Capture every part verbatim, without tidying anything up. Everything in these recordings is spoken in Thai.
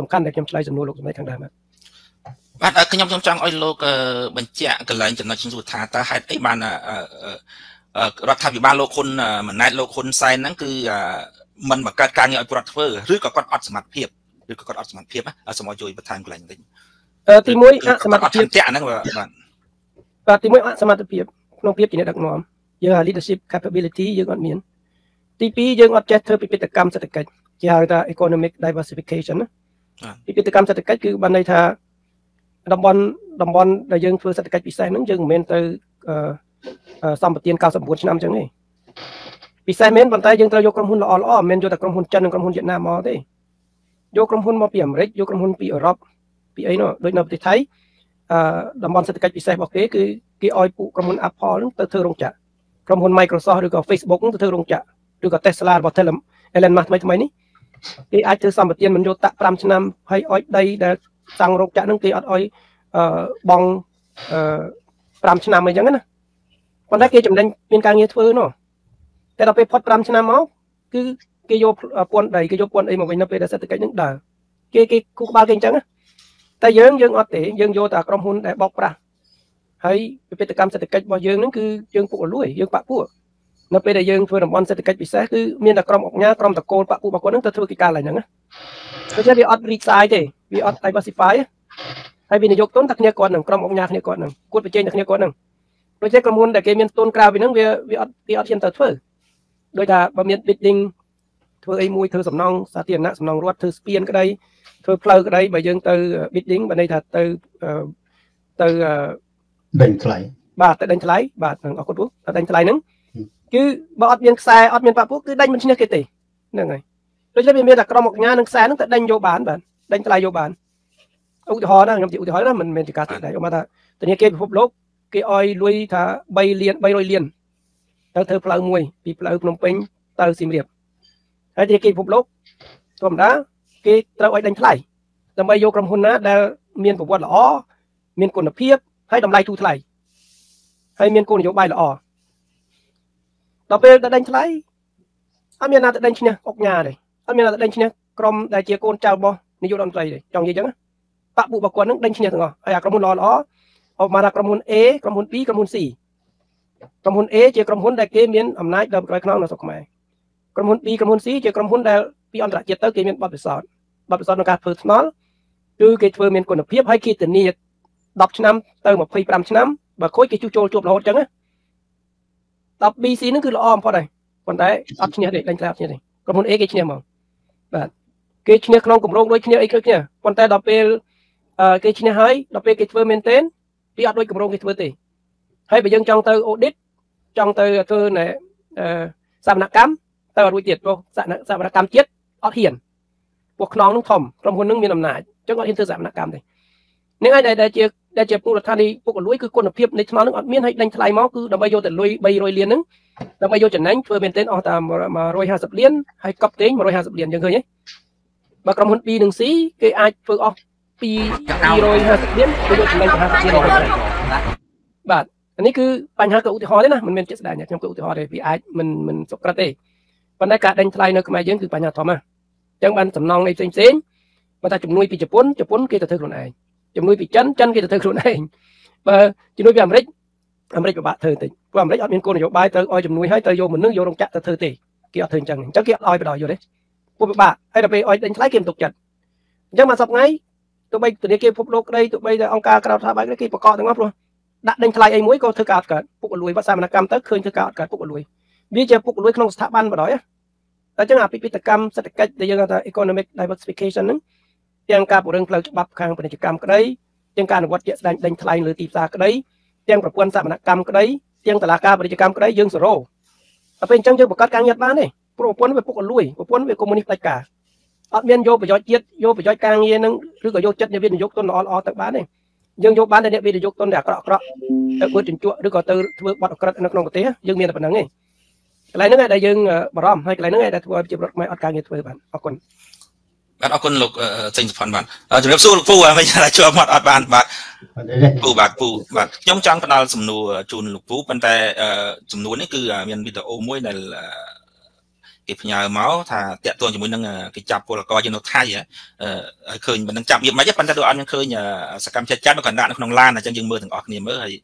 สำคัญในเกมไลน์จำนวนโลกในทางใดมั้ยบ้านเออคือยมจำจังไอ้โลกบรรจักกันเลยจำนวนชิ้นสุดท้ายแต่ให้ไอ้บ้านรัฐบาลบ้านโลกคนเหมือนนายโลกคนไซนั่นคือมันแบบการการเงินอัตราเฟ้อหรือกับการอัดสมัครเพียบหรือกับการอัดสมัครเพียบไหมสมอจุยประธานกันเลยอย่างนี้เออตีมวยสมัครเพียบแจกนั่นว่าบ้านตีมวยสมัครเพียบน้องเพียบจีนดักน้อมเยอะ leadership capability เยอะอ่อนเมียนตีปีเยอะอ่อนแจ๊ดเธอไปเป็นตะกรรมเศรษฐกิจเกี่ยวกับ economic diversification นะพิพิธกรรมเศรษฐกิจคือบันไดท่าดับบอลดับบอลได้ยังเพื่อเศรษฐกิจปีแสงนั้นยังเหม็นเตอร์สัมปทานการสำรวจชั้นนำจังเลยปีแสงเหม็นบันไดยังเตอร์ยกกรมหุ่นละอ่อนละอ่อนเหม็นโยตกรมหุ่นจันทร์กรมหุ่นเวียดนามมาได้โยกกรมหุ่นมาเปี่ยมเล็กโยกกรมหุ่นปีอรับปีไอเนาะโดยในประเทศไทยดับบอลเศรษฐกิจปีแสงบอกเก๋คือกีออยปูกรมหุ่นอัพพอร์เตอร์เธอลงจักรกรมหุ่นไมโครซอฟท์หรือกับเฟซบุ๊กเตอร์เธอลงจักรหรือกับเทสลาบอทเทลเอเลนมาทำไมทำไมนี่กีอาจจะสัมปทานมันโยตะประจำชั้นนำให้อ้อยได้แต่สั่งโรคจะนั่งกีออ้อยบองประจำชั้นนำอย่างนั้นนะคนได้กีจำเป็นเป็นการเงี้ยฟื้นเนาะแต่เราไปพอดประจำชั้นนำเอาคือกีโยปวนใดกีโยปวนไอหมอกไปนับไปได้สักแต่กี่นึกด่ากีกีคู่บาลกินจังนะแต่ยังยังอัดเตยังโยตะกรมหุ่นได้บอกประให้ไปตะกรรมเศรษฐกิจบ่ยังนั่นคือยังปวดลุยยังปะพัวนับไปได้ยังเพื่อนบอลเศรษฐกิจพิเศษคือมีนักกรมออกงานกรมตะโกนปะปูปะกวนนั่งตะเทือกกิจการอะไรอย่างนั้นไม่ใช่วิออดรีไซด์เดย์วิออดไดเวอร์ซิฟายให้วินยกต้นตักเนื้อก่อนหนึ่งกรมออกงานเนื้อก่อนหนึ่งกู้ไปเจนตักเนื้อก่อนหนึ่งโดยใช้กระมวลแต่เกมยันต้นกล้าไปนั่งวิวิออดวิออดเทียนตะเทือกโดยถ้าบะเมียนบิดดิ้งเธอไอ้มวยเธอสำนองสาเตียนนะสำนองรวดเธอสเปียนก็ได้เธอเพลก็ได้บะยังเตอบิดดิ้งบะในถ้าเตอเตอเด่นทลายบาทแต่เด่นทลายบาทหนึ่งออกกู้แต่เด่นทลายนึงคือบอดเมียนแซ่อดเมียนปะปุ๊กคือได้มันชิ้นเกตินั่นไงโดยเฉพาะเมียนแต่กรมออกงานนั่งแซ่นั่งแต่ได้โยบานแบบได้ตรายโยบานอุตหอนะยมจิอุตหอนะมันเมียนจิการได้ออกมาแต่ตอนนี้เกย์พบโลกเกย์ออยลุยถ้าใบเลียนใบลอยเลียนแล้วเธอเปล่ามวยปีเปล่าพนมเปญเตอร์สิมเรียบไอ้ที่เกย์พบโลกตัวมันนะเกย์เราไอ้ได้ทลายแต่ใบโยกรมคนนะแต่เมียนผมว่าละอ๋อเมียนกลนเพียบให้ดำลายทูทลายให้เมียนกลนโยบายละอ๋อต่อไปแต่เด่นทลายอาเมียนาแต่เด่นชิ้นเนี่ยออกงานเลยอาเมียนาแต่เด่นชิ้นเนี่ยกรมได้เจียโกนเจ้าบ่นิยมดอนใจเลยจังยี่จังนะปะบุปกวนนั่งเด่นชิ้นเนี่ยถึงอ๋อไอ้กรมหุ่นรออ๋อออกมาจากกรมหุ่นเอกรมหุ่นปีกรมหุ่นสี่กรมหุ่นเอเจียกรมหุ่นได้เกมีนอำนาจเดิมไรขนองน่าสกมายกรมหุ่นปีกรมหุ่นสี่เจียกรมหุ่นได้ปีอันตรายเจียเตอร์เกมีนบับเบิลซอนบับเบิลซอนในการเพิ่มน้อยคือเกย์เพิ่มเมียนกลนเพียบให้คิดแต่นี่ดับชิ้นน้ำเติมแบบไฟประจำชิ้นน้ำแบบโค้ยเกย์จูโจจูบเราจังนะตับบีซีนั่นคือละออมพอได้คนได้อัพชิ้นเนี่ยเด็กได้อัพชิ้นเนี่ยกระพุ้นเอ็กชิ้นเนี่ยมองแบบเกชิ้นเนี่ยคลองกลุ่มโรคด้วยชิ้นเนี่ยเอ็กชิ้นเนี่ยคนได้ดับเบิลเกชิ้นเนี่ยหายดับเบิลเกชเวอร์เมนเทนพี่อัดด้วยกลุ่มโรคเกชเวอร์ตีให้ไปยังจังเตอร์โอดิสจังเตอร์เธอเนี่ยสามนักกรรมเตอร์รวยเจ็ดโปสามนักกรรมเจ็ดอัดเหียนพวกน้องนุ่งทอมกระพุ้นนุ่งมีน้ำหนาจังอัดเหียนเธอสามนักกรรมเลยนี่ไอ้ได้ได้เจได้เจ็บปวดท่านี้ปวดลุยคือคนเพียบในชั้นนึงอัดเมียนให้ดันทลายม้าคือดับไปโยแต่ลุยใบลอยเลียนนึงดับไปโยจากนั้นเพื่อเป็นเต้นออกตามมาลอยห้าสิบเลียนให้กับเต้นมาลอยห้าสิบเลียนยังเคยเนี่ยมากรมหุ่นปีหนึ่งสีเกย์ไอเพื่อออกปีปีลอยห้าสิบเลียนไปโยจากนั้นห้าสิบเลียนบาทอันนี้คือปัญหาเกิดอุติหรณ์เลยนะมันเป็นเจ็ดสายเนี่ยยังเกิดอุติหรณ์เลยพี่ไอมันมันสกัดเตะปัญหาการดันทลายเนี่ยคือมาเยอะคือปัญหาทอมะจังบันสำนองในเซ็งเซ็งมาตาจุ่มนุ้ยปีจะพ้นจะพ้นเกย์จะเธอคนไหนจำนวนปีจันจันก็จะเธอคนเองมาจำนวนปีอเมริกอเมริกแบบเธอติว่าอเมริกอัดเมียนโกนอยู่บ่ายเตอร์ออยจำนวนให้เตอร์โยเหมือนนึกโยลงจักรเธอติเกี่ยวเธอจังจังเกี่ยวออยไปดอยอยู่เลยพวกบ้าไอ้เราไปออยเป็นคล้ายเกมตกจัดยังมาสับไงตัวไปตัวนี้เกมพบโลกได้ตัวไปองค์การกระทำไปก็เกมประกอบทั้งหมดเลยดักเดินคลายไอ้มวยก็เธอกาดกัดพวกรวยวัฒนกรรมเตอร์เคยเธอกาดกัดพวกรวยวิจัยพวกรวยขนมสถาบันไปดอยแต่จังหวะพิพิธกรรมเศรษฐกิจในยังการ economic diversification นั้นยังการปลูกเรื่องเปลือกบับคางเป็นกิจกรรมก็ได้ยังการวัดเยอะแสดงทลายหรือตีตาก็ได้ยังประกวนสามนักกรรมก็ได้ยังตลาดการเป็นกิจกรรมก็ได้ยังสโร่เป็นจังเจ้าประกาศการยัดบ้านนี่ประกวนไปพวกลุยประกวนไปคอมมิวนิสต์ไตกาอัดเมียนโยไปย้อยเย็ดโยไปย้อยกลางเย็นนั่งหรือก็โยจัดเนี่ยเป็นยกต้นอ่อนอ่อนตักบ้านนี่ยังยกบ้านเนี่ยเป็นยกต้นแดดกระกระแต่กูจุนจั่วหรือก็เตอร์เบอร์บอดกระนักนองกเตะยังเมียนแต่ปนังไงอะไรนั่งไงได้ยังบารอมให้อะไรนั่งไงได้ทัวร์ไปจีบรถไม่อัดการเงินทัวร์บ้านเอาคนบัดเอาคนหลกเซ็งผ่อนบัดจะเรียบสู้หลกปูไม่ใช่ชัวร์หมดอัดบานบัดปูบัดปูบัดย่อมจังปนาวสำนูจูนหลกปูเป็นแต่สำนูนี่คือมีนบิดาโอมวยใน cái nhà máu thà tiệt tuôn chỉ muốn năng cái chập của là coi như nó thay vậy khơi mình đang chập việc máy giáp bắn ra đồ ăn nhưng khơi nhà sạc cam chặt chát nó còn đạn nó không lan là trong rừng mưa thằng ọt niềm mới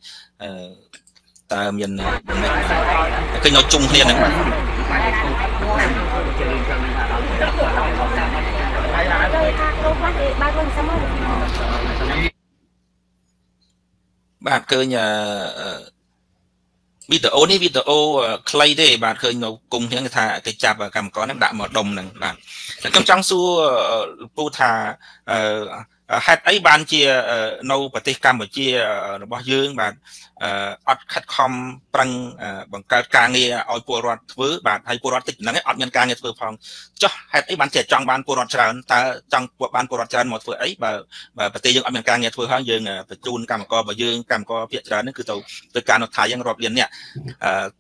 ta miền khơi nó chung liền đấy bạn khơi nhàวิดีโอนี่วิดีโอคล้ายได้บาทเคยเรากลุ่มที่นั่งทากิจจับกรรมก้อนน้ำด่างหมดดมหนึ่งบาทแล้วก็จังสู้ปูทาเฮ็ดไอ้บานเจียเราปฏิกรรมแบบเจียเราบอกยืงบาทอัดคัดคอมปรังบังการการเงียเอาปูรอดถือบาทให้ปูรอดติดนั่งให้อัดเงินการเงินถือพองจ้ะเฮ็ดไอ้บานเจียจังบานปูรอดเชิญแต่จังบานปูรอดเชิญหมดถือไอ้แบบปฏิยังอัดเงินการเงินถือพองยืงแต่จูนกรรมก้อนแบบยืงกรรมก้อนเพียรเชิญนั่นคือตัวตัวการเราทายยังรอบเรียนเนี่ย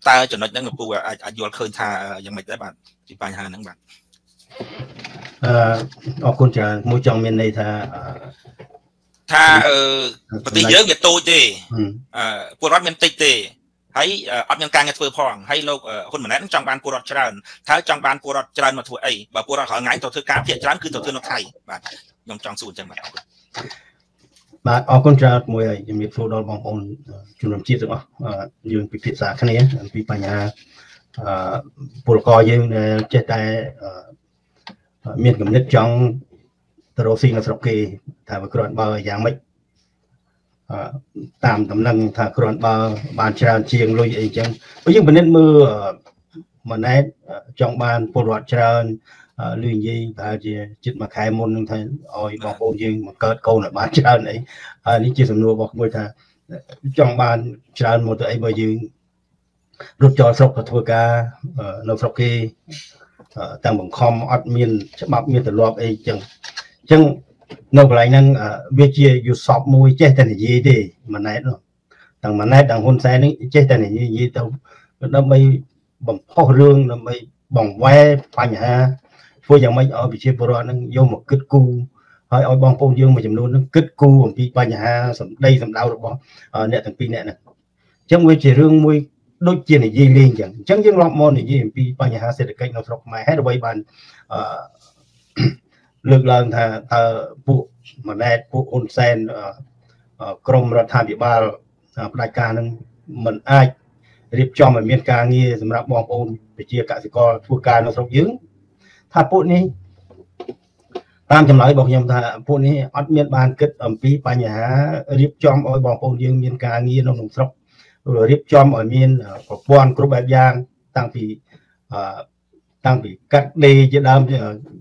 ตาจนนั่งกับปูอายุเคยทายังไม่ได้บาทที่ปลายหานั่งบาทออกคุณจะมุ่งจังเมียนในท่าท่าปฏิเยอะเกิดโตเจปวดรัดเมียนติดเจให้อัดเงินการเงินเฟื่องพองให้เราคนเหมือนนั้นจังบานปวดรัดเจริญถ้าจังบานปวดรัดเจริญมาถวยไอ้แบบปวดรัดหายตัวเธอการเพียรเจริญคือตัวเธอนกไทยบาทยอมจังสูญจังบาทบาทออกคุณจะมวยยังมีโฟลดบางองค์จุลมจีบถูกไหมยืนปิดปิดสาขณะนี้ปีปัญญาปวดคอยืนเจตใจเมียนกับนิดจังตะโรซิงกับสกีถ้าไปกรอนบาอย่างไม่ตามตำแหน่งถ้ากรอนบาบานชาเชียงลุยเองจังเพราะยิ่งเป็นนิดมือมันไอ้จังบานปวดรอดชาลุยยี่บาจีจิตมาขายมนทั้งไทยอ้อยบอกโอ้ยิงมาเกิดโกนบานชาไหนอันนี้จีสำนัวบอกมวยถ้าจังบานชาหมดตัวไอ้บายิงรถจอดสกปรกทัวกาโนสกีต่างบังคอมอัดมีนฉบับมีนตลอดไอ้จังจังนอกไรนั่งเวทีอยู่สอบมวยเจ๊แต่ไหนยี่ดีมันไหนเนาะต่างมันไหนต่างคนใส่นี่เจ๊แต่ไหนยี่ยี่เต่าแล้วไม่บังพ่อเรื่องแล้วไม่บังไว้ปัญหาพวกยังไม่เอาไปเชื่อพวกเรานั่งโยมมาคิดกูให้เอาบังพงยังมาจำนวนนั่งคิดกูผมพี่ปัญหาสำได้สำเราหรอกบ่เนี่ยต่างปีเนี่ยนะจังเวทีเรื่องมวยđối chiến này dễ lên chẳng chẳng những lọt môn này dễ bị bao nhiêu sẽ được cách nào sọc máy hết rồi bàn lực lượng thà thà bộ mà này bộ ôn sen krom ra tham dự ba đại ca nâng mình ai điệp cho mình miền ca nghe rồi là bom ôn để chia cả sự co thua ca nó sọc dướng thà bộ này tam chấm lại bọc nhầm thà bộ này ở miền bàn kết ẩm phí bao nhiêu điệp cho mọi bom ôn dướng miền ca nghe nó nồng sọc rồi điệp cho mọi miền của quan của bãi giang tăng phí tăng phí các đề chế đam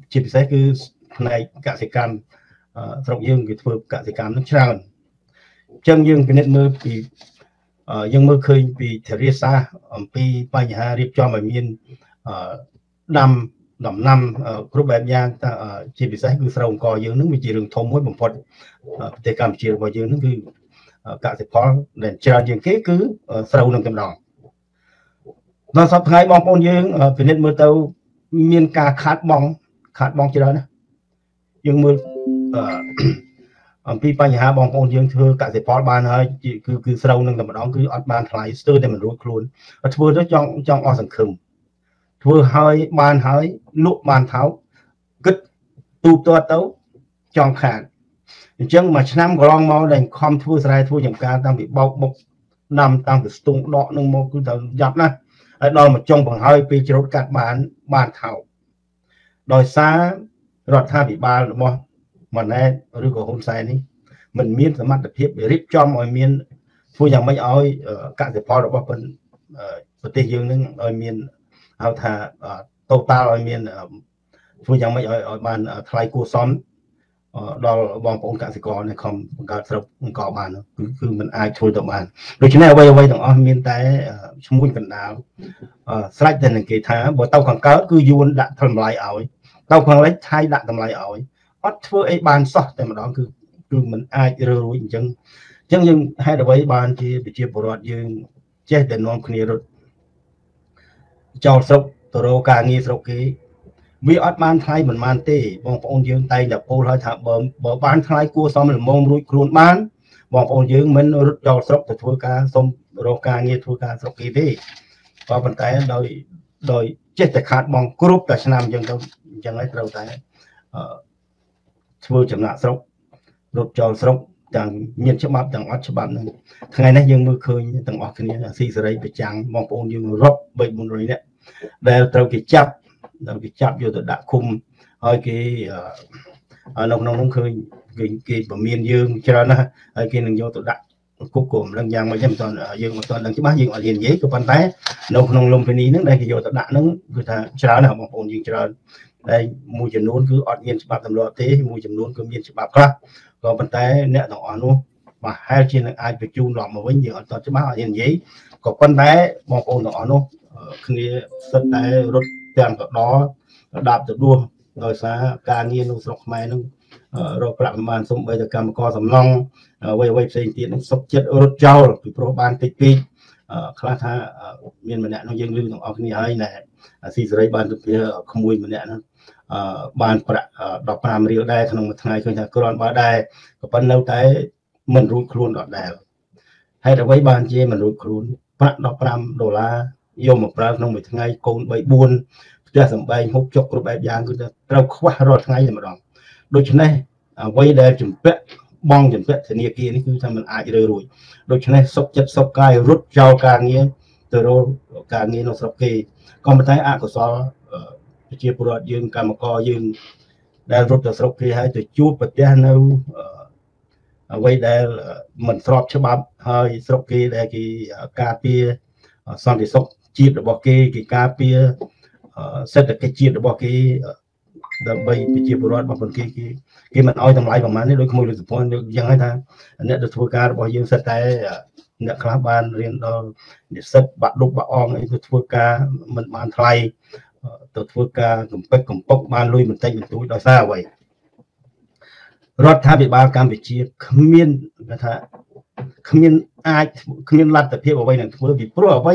chỉ sẽ cứ này cả thời gian rộng dương cái phượt cả thời gian nó tràn chân dương cái nền mưa thì dương mưa khơi vì thời xa vì bây giờ điệp cho mọi miền năm năm năm của bãi giang chỉ sẽ cứ sòng cò dương nước mình chỉ đường thông mới bằng phật thời gian chỉ vào dương nước cứ cả thì có để chờ những cái cứ sâu nằm trong đó nó sắp ngày bóng bóng dương về nên mưa tàu miền ca khát bóng khát bóng chưa đó nè nhưng mưa vì bây giờ bóng bóng dương thưa cả thì có bàn hơi chỉ cứ cứ sâu nằm trong đó cứ ăn bàn thái sơ để mình rút luôn thưa nó trong trong ở sẵn khừng thưa hơi bàn hơi lụa bàn tháo cứt tu to tấu trong khát chăng mà năm con máu đành không thua sai thua nhầm ca đang bị bọc bọc nằm đang bị tung đọ nung mô cứ thầm dập nè đòi mà trong bằng hơi pi chốt cắt bàn bàn thảo đòi xa rọt tha bị ba là mò mà này rồi của hôm sai ní mình miên sớm mặt được hiệp để rip cho mọi miên thua nhầm mấy ơi cả thể phò được bao phần vật tư dương nưng ơi miên ao thà tàu ta ơi miên thua nhầm mấy ơi ơi bàn thay cô xómเราบางองค์การศึกษาในคอมการศึกษาองค์กรบ้านคือคือมันอายช่วยต่อบ้านโดยเฉพาะวัยวัยต่างอ้อมมีแต่ชุมชนกันดาวสลายแต่หนึ่งเกท้าบ่เต้าขังเก้าคือยูนดักทำลายเอาเต้าขังเล็กไทยดักทำลายเอาอัดเพื่อไอ้บ้านซะแต่มาดองคือคือมันอายเรื่อยๆจังจังยังให้เราไว้บ้านที่ไปเชียบรอดยังเจ๊แต่น้องคนนี้รถเจ้าศพตัวเราการงี้ศพกี้วิอัดบ้านไทยเหมือนมันเต้บางปองยืงไตดับโพลอยถามเบอร์เบอร์บ้านไทยกู้ซ้อมหรือมองรุ่ยครูนบ้านบางปองยืงเหมือนรถยอดสกปรกทัวร์การสมโรการเงียทัวร์การสกีที่พอปัจจัยโดยโดย เจ็ดแต่ขาดมองกรุ๊ปแต่ชนะยังเรายังไงเราแต่ช่วยจำหน้าสกรูปจอสกต่างเงียบฉบับต่างอัดฉบับนึงทั้งไงนะยังมือเคยต่างออกคืนนี้ซีสไลไปจางมองโอนยังรบใบบุญเลยเนี่ยแต่เราเก็บจับเราเก็บจับอยู่แต่ด่าคุมไอ้กี่น้องน้องน้องเคยกี่แบบเมียนยืมใช่ไหมไอ้กี่หนึ่งอยู่แต่ด่ากุ๊กกลมดังยางมาจำตอนยืมตอนดังที่บ้านยืมอ่ะเรียนเยอะกับปันไตน้องน้องลงไปนี้นึกได้กี่อยู่แต่ด่านึกคือถ้าใช่แล้วมองโอนยังใช่ได้มูจำนวนคืออดเงินฉบับตำรวจเตะมูจำนวนคือเงินฉบับครับก็ปันไตเนี่ยต้องอ่อนนู้มาให้เช่นไอ้ไปจูนหลอกมาไว้เยอะตอนที่บ้านเรียนเยอะก็ปันไตมองโอนต้องอ่อนนู้คือเนี่ยสไตล์รถเตียงกับล้อดาบจะร่วมโดยสาการเงินลงสลบไม่นึกเราประมาณสมบัติกรรมกอสำนองไว้ไว้เสียงตีนสกเจ็ดรถเจ้าปีโปรบานติดปีคลาท่าเมียนมันเนี่ยน้องยังลืมต้องเอาขึ้นนี่ให้เนี่ยซีสไรบานตัวเพื่อขโมยมันเนี่ยนะบานประดอกปรามเรียวได้ขนมทางไงเคยจะกรอนมาได้ก็ปั้นเล่าใจมันรู้ครูนดอกได้ให้เราไว้บานเจมันรู้ครูนประดอกปรามโดลาโยมปรามน้องไปทางไงโกนใบบุญเพื่อสมบัยหกจกรูปแบบยางคือเราคว้ารอดทางไงจะมาลองโดยฉะนั้นไว้ได้จุ่มเป๊ะบ้องจุ่มเป๊ะเสนียกีนี่คือทำมันอายเลยรวยโดยฉะนั้นสกจัดสกกายรุดเจ้าการเงี้ยตัวเราการเงี้ยเราสกเกยก็มาใช้อากาศเชี่ยวปลอดยืนกรรมกอยืนได้รุดตัวสกเกยให้ตัวจูบประเดี๋ยวเราไว้ได้เหมือนสอบฉบับให้สกเกยได้กี่กาเปียสอนที่สกจีบหรือบอกเกยกี่กาเปียเสร็จแต่กี่จีบหรือบอกเกยดับใบปิจิบุรอดบางคนกี่กี่กี่มันอ้อยทำไรประมาณนี้โดยขโมยหรือสุพรรณยังไงท่านอันนี้โดยทุกการบอกยืมสไตล์เนี่ยคลาบานเรียนเราเนี่ยเซ็ตบะลุกบะอองไอ้ตัวทุกการมันบานไทยตัวทุกการกลุ่มเป็กกลุ่มปกบานลุยมันเต็มมันตุ้ยดอยซาไว้รถท่าปิบาการปิจิขมิ้นนะท่านขมิ้นอายขมิ้นรัดแต่เพียบเอาไว้หนึ่งเพื่อปิดปลุกเอาไว้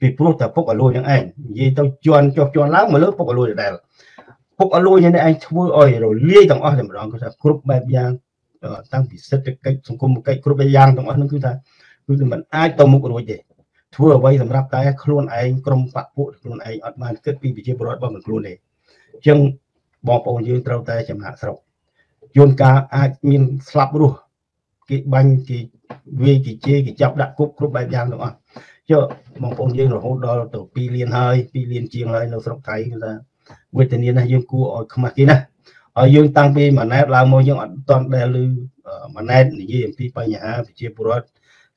ปิดปลุกแต่ปกอลุยยังไงยี่เต้าจวนจอกจวนล้างมาเลิกปกอลุยได้พวกอารมณ์ยังได้ไอ้ช่วยอ่อยเราเลี้ยงต่างอ้อแต่บางคนจะกรุ๊ปแบบยังตั้งผิดเสด็จใกล้สังคมใกล้กรุ๊ปแบบยังต่างอ้อนั่นคือท่าคือมันไอ้ตัวมุกรวยเด็ดช่วยไว้สำหรับแต่ครูนไอ้กรมปะปุครูนไอ้อัดมาเกิดปีปีเจ็บร้อนบ้างเหมือนครูเลยยังบอกเอายืนเราแต่จำหน้าเราโยนกาไอ้มีสลับรู้กี่บังกี่วีกี่เจกี่จับดักกรุ๊ปกรุ๊ปแบบยังต่างอ้อเยอะบอกเอายืนเราเราตัวปีเรียนเฮยปีเรียนจีนเฮยเราสลับไทยคือท่าเวทีนี้นะยืมกูออกมากินนะยืมตั้งปีมาแนบลาวมอยังอดตอนได้ลืมมาแนบนี่ยืมพี่ไปหาพี่เจี๊ยบรอด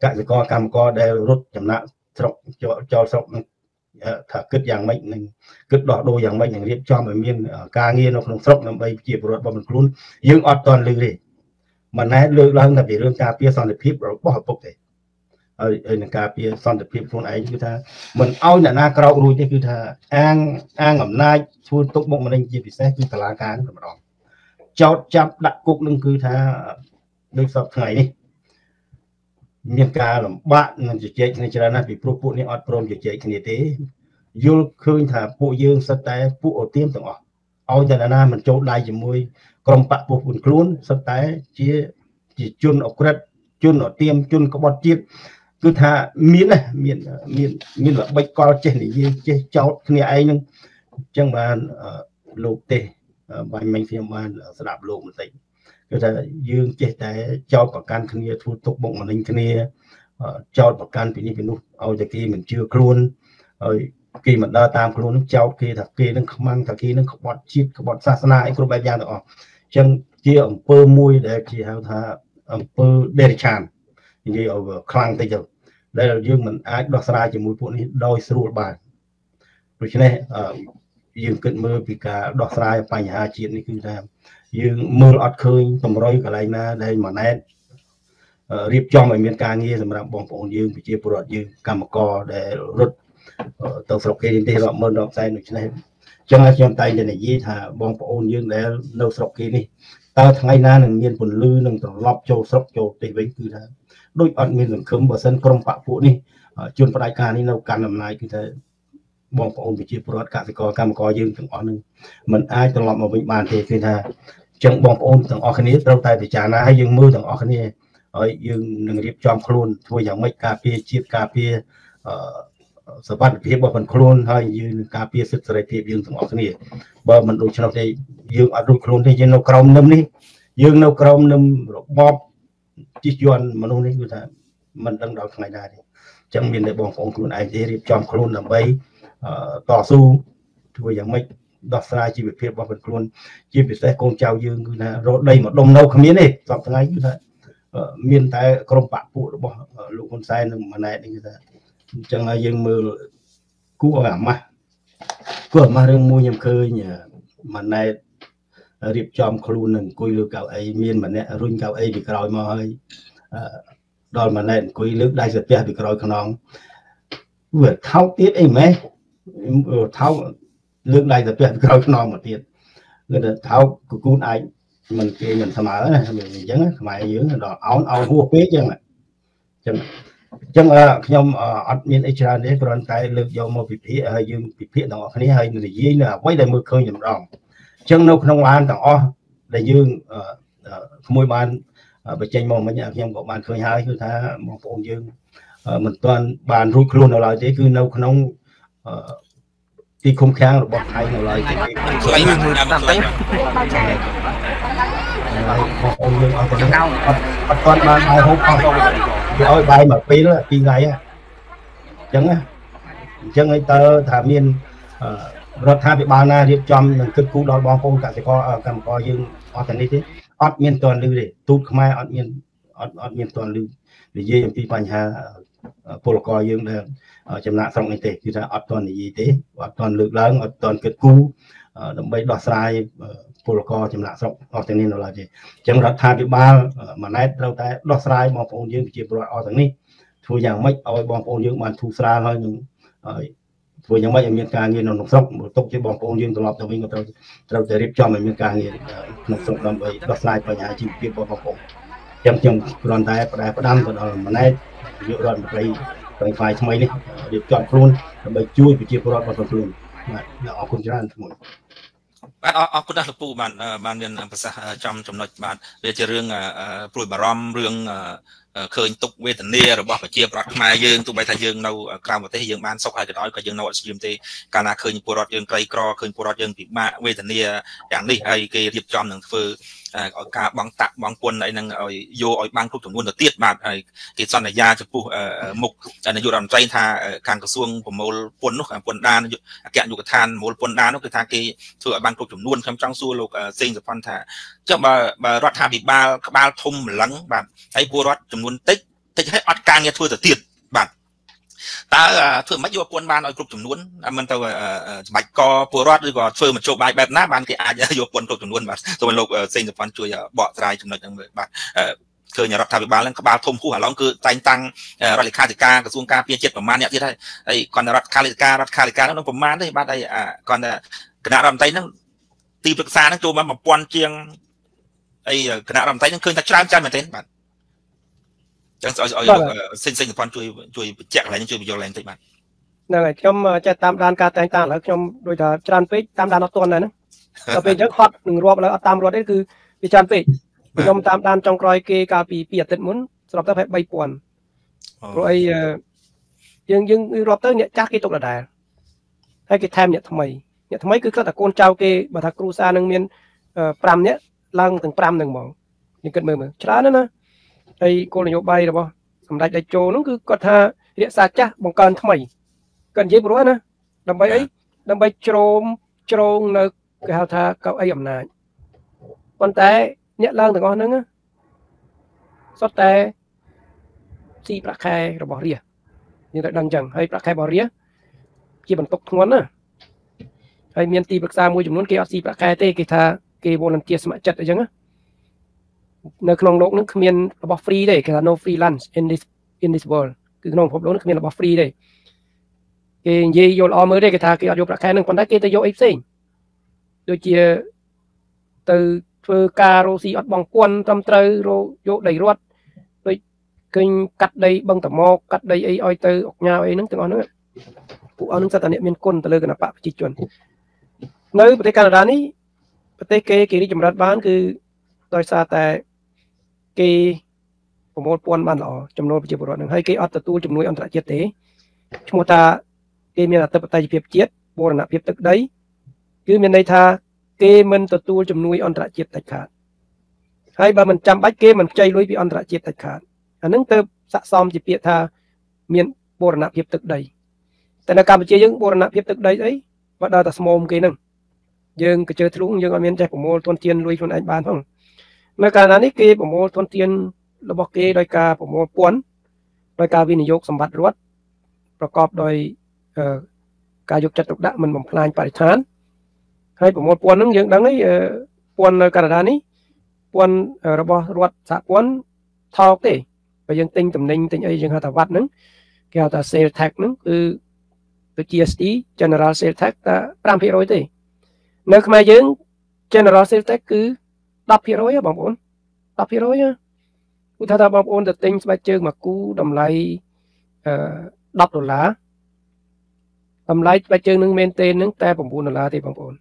กะจะก่อกรรมก่อได้รถจำหน้าสอบจอจอสอบถ้าเกิดอย่างไม่หนึ่งเกิดดอกโดอย่างไม่หนึ่งเรียบจอมแบบเมียนการเงี้ยนกนกสอบนำไปพี่เจี๊ยบรอดบอมกลุ้นยืมอดตอนลืมเลยมาแนบลืมแล้วตั้งแต่เรื่องการเปียสอนเด็กพิบเราบอกปกติเออเออเนี่ยการเปียสอนเด็กพิบคนไหนคือท่าเหมือนเอาเนี่ยหน้าเรารู้เนี่ยคือท่าอ้างอ้างอำนาจช่วยตกบกมันยังจีบใช่คือตลาดการธรรมดาเจ้าจับดักกุกนั่นคือท่าโดยสอบไงนี่มีการหลงบ้านนั่นจะเจ๊ในเจริญนะปีพุทธปุ่นนี่อดพรมจะเจ๊ขึ้นเตะยุลคืนท่าผู้ยืนสไตล์ผู้อดเตี้ยมต่างออกเอาแต่ละหน้ามันโจดได้จมูกกรมปะปุ่นคลุ้นสไตล์เจี๊ยจีจุนออกกระดจุนอดเตี้ยมจุนกบฏจีบคือท่ามีนะมีมีมีแบบใบกอเจนี่เจ๊เจ้าขึ้นไอ้นึงจังหวะลูกเตะใบแมงเทียมมาสลับลูกมันติดก็จะยืนเจแต่เจ้าประกันคืนทุตกบงมันนี่คืนเจ้าประกันปีนี้เป็นลูกเอาจากที่มันเชื่อครูนเอาที่มันได้ตามครูนเจ้าที่ถักที่นั่งขมังถักที่นั่งขบดชีพขบดศาสนาไอ้ครูใบยางต่อจังเจ้าอำเภอมวยได้ที่เขาท่าอำเภอเดชานนี่เอาคลังติดอยู่ได้เรายืนมันอาจดอกสลายจะมวยพวกนี้โดยสรุปบานเพราะฉะนั้นยืนเกิดมือปีกาดอกสลายไปหาจีนนี่คือการยืนมืออัดเคยต่ำร้อยกับอะไรนะได้มาแน่รีบจองไปเมียนการเงี้ยสำหรับบองปองยืนปีเจี๊ยบรอดยืนกรรมกรได้รถต่อสกเกนที่เราเมื่อดอกใจหนุ่มใช่ไหมจังอาจารย์ใจจะไหนยี่ถ้าบองปองยืนแล้วเราสกเกนนี่ตาทั้งไงนะหนึ่งเมียนผลลื้อหนึ่งต่อรอบโจสกโจตีเป็นคือการโดยอัดเมียนหนึ่งเขิมบอสันกรมปะพวกนี่จนปลายการนี่เราการลำนายคือการบองปองไปเจี๊ยบรอดกาศกรกรรมกรยืนถึงอ่อนหนึ่งมันอายตลอดมาเป็นบานเทคือการจังบองปองถึงออกคันนี้เราตายไปจานะให้ยืนมือถึงออกคันนี้ยืนหนึ่งรีบจอมครูนทัวอย่างไม่กาเปียชีพกาเปีย สบัดเพียบว่ามันโคลนให้ยืนการเพียศึกสลายเพียบยืนสมองสนี่บ่มันดูชนใจยืนอดุโคลนที่ยืนเอากรมน้ำนี่ยืนเอากรมน้ำบอบจิจวนมันนู่นนี่คือท่ามันดังดาวไงได้จังมีในบ่อของโคลนไอเจรีบจอมโคลนลำใบต่อสู้ถือว่ายังไม่ดอกสลายชีวิตเพียบว่ามันโคลนชีวิตแต่โกงเจ้ายืนคือนะรถได้หมดลมเน่าขมิ้นนี่ดอกสลายคือท่ามีแต่กรมปะปูบ่ลูกคนใส่หนึ่งมาในนี่คือท่าจังไงยังมือกู้อ่ะมากู้มาเรื่องมูยังเคยเนี่ยมันในรีบจอมครูหนึ่งคุยเรื่องเก่าไอ้เมียนมันเนี่ยรุ่นเก่าไอ้ดิกรอยมาให้ดอนมันเนี่ยคุยเรื่องได้เสียเปรียบดิกรอยขนองเวทเท้าเตี้ยไอ้ไหมเท้าเรื่องได้เสียเปรียบดิกรอยขนองหมดเตี้ยเงินเท้ากู้ไอ้มันเกยมันสมัยนะมันยังสมัยยังดอนเอาเอาหัวเป๊ะยังไงจังจังขยมอัดมีนไอชาเนี่ยกรอนใจเลือกยมวิพิเฮยืมวิพิต่างอันนี้เฮยืมได้ยี่เนี่ยไว้ได้มือเคยอย่างรองจังนกน้องวานต่างอ้อได้ยืมขโมยบ้านไปเจงมองมันอย่างขยมกับบ้านเคยหายคือถ้ามองโป่งยืมมันตอนบ้านรู้ครูนอะไรที่คือนกน้องที่คมแข็งหรือบอกใครอะไรสวยมันดำติ้งตอนบ้านเอาเขาเดี๋ยวไปมาปีแล้วปีไงอ่ะจังอ่ะจังไอ้เตอถามีนรถทางไปบางนาเรียบจอมหนึ่งคือกูดอนบองคงการจะก็กำก็ยืมอัดนี้ที่อัดมีนตอนลือเลยตูดขมายอัดมีนอัดอัดมีนตอนลือหรือยี่ปีปัญหาโปรกอยืมเลยจำนวนสองอินเตอร์คือถ้าอัดตอนยี่เตออัดตอนลือแล้วอัดตอนคือกูดำไปดอสไลโปรกอจำนวนสองอัดนี้เราเลยจังรถทางไปบางมาในเราได้ดอสไลมองโป่งยืมจีบรอยอัดนี้ทัวอย่างไม่เอาบองโป่งยืมมาทูสไลเขาอย่างทัวอย่างไม่มีการเงินหนุนสกตกจีบองโป่งยืมตลอดตัวเองเราเราจะรีบจอมมีการเงินหนุนสกดำไปดอสไลปัญหาจีบรอยบองโป่งจังจังรอนได้ได้ประดันเรามาในเยอะรอนไปไปไฟทำไมเนี่ยรีบจอมครูนไปช่วยไปจีบรอยบองโป่งเราออกคุณจะนั่นทั้งหมดบ้านออคุณนักปูบ้านบ้านเรียนภาษาจำจำนวนบ้านเรียนเรื่องปลุยบารมเรื่องเคยตุกเวทเนียหรือว่าเจียบรักมาเยืองตุกใบไทยเยืองเรากลางประเทศเยืองบ้านสกายจะน้อยก็เยืองเราสกิมเตการนาเคยปูรอดเยืองไกลกรอเคยปูรอดเยืองปีมาเวทเนียอย่างนี้ไอ้เกย์เรียบจอมหนึ่งเฟอร์กาบังตะบังปนไอ้นั่งโยไอ้บางทุกถุงนุ่นเตี้ยบ้านไอ้กิจสันไอ้ยาจะปูมุกอันนั้นอยู่ลำใจทาการกระทรวงผมโมลปนนุกปนดานแกอยู่กับทานโมลปนดานนุกคือทาเกย์ถือบางทุกถุงนุ่นคำจังสู้โลกเซ็งสัพพันธะเจ้าบารัฐทาบิบาบาทมหลังแบบไอ้ปูรอดจำนวนเต็กแต่จะให้อัดการเงี้ยทั่วแต่เตี้ยบ้านตาเถื่อนไม่อยู่ปนบานไอ้กลุ่มจุ่มนุ่นมันตัวใบกอปูรอดดีกว่าเฟื่องมันโจมใบแบบหน้าบานก็อาจจะอยู่ปนกลุ่มจุ่มนุ่นแบบตัวมันโลกเซ็งจากฟันช่วยเบาะทรายจุ่มนุ่นจังเลยแบบเคยอย่ารับทาบิบาลแล้วก็บาทมคู่หาล้อมคือใจตังรัฐเลขากระทรวงการเปลี่ยนเจ็ดประมาณเนี้ยที่ได้ไอ้ก่อนรัฐคาลิการัฐคาลิการแล้วประมาณได้บ้านไอ้ก่อนคณะรำไตนั่งตีปรึกษานั่งโจมมาแบบปนเจียงไอ้คณะรำไตนั่งเคยทักช้างจันเหมือนเต้นแบบจังสอยๆเซ็งๆพอนช่วยช่วยแจกอะไรช่วยโยนแรงติดมันนั่นแหละช่อมจะตามด้านการแต่งต่างแล้วช่อมโดยเฉพาะจานปิดตามด้านอัตตนเลยนะเราเป็นจังหวัดหนึ่งรวบแล้วตามรวบได้คือจานปิดช่อมตามด้านจงกรอยเกกาปีเปียดติดมุ้นสำหรับตั้งแต่ใบป่วนรอยยังยังรอบตั้งเนี่ยจ้ากิจตกระดาษให้กิจแทมเนี่ยทำไมเนี่ยทำไมคือก็แต่โกนเจ้าเกบัตรครูซาหนึ่งเมียนปรามเนี่ยลังถึงปรามหนึ่งหมองยังเกิดมือมือช้านั่นนะไอ้โกนโยบายหรอปะสำหรับไอ้โจนั่นคือก็ท่าเรียกสัจจะบงการทำไมกันเย็บรู้นะดับไปไอ้ดับไปโจมโจงเลิกก็หาท่ากับไอ้อำนาจวันแต่เนี่ยเรื่องต่างๆนั่นนะสดแต่สีประแคร์หรอปะเรียนี่แต่ดังจังไอ้ประแคร์บอเรียที่มันตกทวนนะไอ้เมียนตีปรึกษามวยจุ่มนุ่นเกี่ยวสีประแคร์เตะกีตาเกี่ยวโบลันเตียสมัครจัดอะไรยังนะในขนมโลกนึกเมียนระบบฟรีได้คือ no freelance in this in this world คือขนมผมโลกนึกเมียนระบบฟรีได้เกย์ยีโยลอเมอร์ได้คือถ้าเกย์เอาโยประแค่หนึ่งคนได้เกย์จะโยอีกสิ่งโดยเฉพาะตัวเฟอร์การโรซีอัดบังควนตำเตอร์โรโยได้รวดโดยเกย์กัดได้บังตะมอกัดได้ไอออยเตอร์ออกยาวไอนึกถึงอันนั้นผู้เอานึกสัตว์เนี่ยเมียนก้นตะเลิกกันนะปะจิจวนในประเทศแคนาดานี้ประเทศเกย์เกย์ที่จำรัดบ้านคือโดยซาแต่เกย์ผมโอนปวนบ้านหล่อจำนวนประชากรหนึ่งให้เกย์อัดตัวตู้จำนวนอันตรายเจตเตะชั่วตา เกมีอัตตาจิตเพียบเจียดโบราณเพียบตึกได้คือมีในท่าเกมันตัวตัวจำนวนอันตรายจิตตัดขาดให้บามันจำบัดเกมันใจลุยไปอันตรายจิตตัดขาดอันนั้นเติมสะสมจิตเพียรท่ามีโบราณเพียบตึกได้แต่ในการเจียยังโบราณเพียบตึกได้ไอ้ว่าได้แต่สมองเกนั่งยังก็เจอทะลุยังเอาเมียนใจผมโมทวนเทียนลุยทวนไอ้บานพ่องในการนั้นนี่เกผมโมทวนเทียนระบบเกโดยการผมโมป้วนโดยการวินิยมสมบัติรวดประกอบโดยการยกจัดตกดะมันบ่มพลายปฏิฐานให้ผมว่าปวนนั่งยังดังไอ้ปวนกระดานนี้ปวนระบบรวดสะปวนทอกเตะไปยังติงตำแหน่งติงไอ้ยังหาตาวัดนั่งแก้วตาเซลแท็กนั่งคือตัว จี เอส ที General Sales Tax ตาปรามพิโรยเตะเนื้อขมายัง General Sales Tax คือตับพิโรยบางคนตับพิโรยอุทาตาบางคนจะติงสบายเจอมากู้ดำไรดับดอลลาร์ทำไรไปเจอหนึ่งเมนเทนหนึ่งแต่ผมบูนดอลลาร์ที่บางคน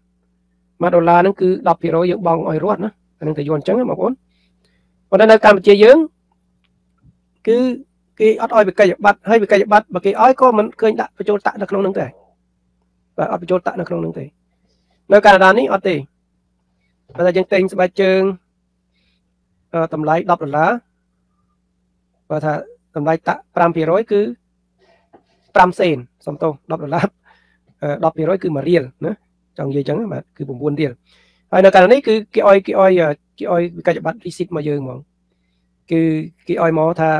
มาดอลลาร์นั่นคือดับพิโรยยังบองอ่อยรวดนะอันนั้นแต่โยนจังนะบางคนเพราะนั้นการเจียยังคือกีออดอ้อยไปไกลจากบัตรให้ไปไกลจากบัตรบางกีอ้อยก็มันเคยดักไปโจตะนักลงหนึ่งแต่แบบเอาไปโจตะนักลงหนึ่งแต่ในการด้านนี้ออดตีแต่ยังเต็งสบายเจอทำไรดับดอลลาร์ว่าถ้าทำไรตะปรามพิโรยคือปรามเซนสมโตดอกดอลลาร์ดอกพิโรยคือมาเรียลนะจังเยจังแบบคือผมบุญเรียลไอ้ในการนี้คือกีอ้อยกีอ้อยกีอ้อยการจับบัตรรีสิตมาเยอะมองคือกีอ้อยมอถ้า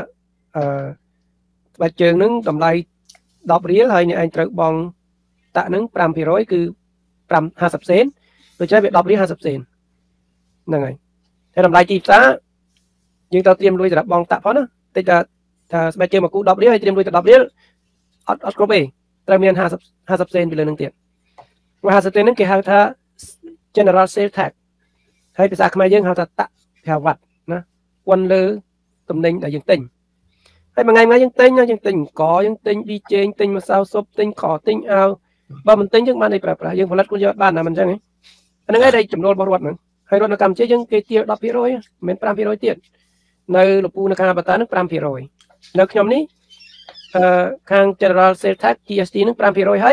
บัตรเจอหนึ่งทำไรดอกเรียลให้เนี่ยไอ้ตรึกบองตะหนึ่งปรามพิโรยคือปรามห้าสิบเซนโดยใช้แบบดอกเรียลห้าสิบเซนนั่นไงถ้าทำไรจีบซะยังเราเตรียมลุยจะดับบองตะเพราะนะแต่จะถ้าบัตรเจอมาคู่ดอกเรียลให้เตรียมลุยจะดับเรียลออดกรอบเองแต่เมียนห้าสิบห้าสิบเซนไปเลยหนึ่งเตียงว่าห้าสิบเซนนั่นคือหาท่า general sales tax ให้ภาษาขมายยังหาท่าตะแถววัดนะวันเลือตำแหน่งแต่ยังติงให้บางไงไงยังติงยังติงก่อยังติงดีเจยังติงมาสาวซบติงขอติงเอาบ้ามันติงยังมาในแบบๆยังผลัดกุญแจบ้านนะมันใช่ไหมอันนั้นไงได้จำนวนบริวารนั้นให้รถนักกรรมเชื่อยังเกี่ยวดับพิโรยเหม็นปรามพิโรยเตียนในหลวงปู่นักการบัตรนั้นปรามพิโรยนักยมนี้ข้าง general sales tax จี เอส ที นึงปรามพิโรยให้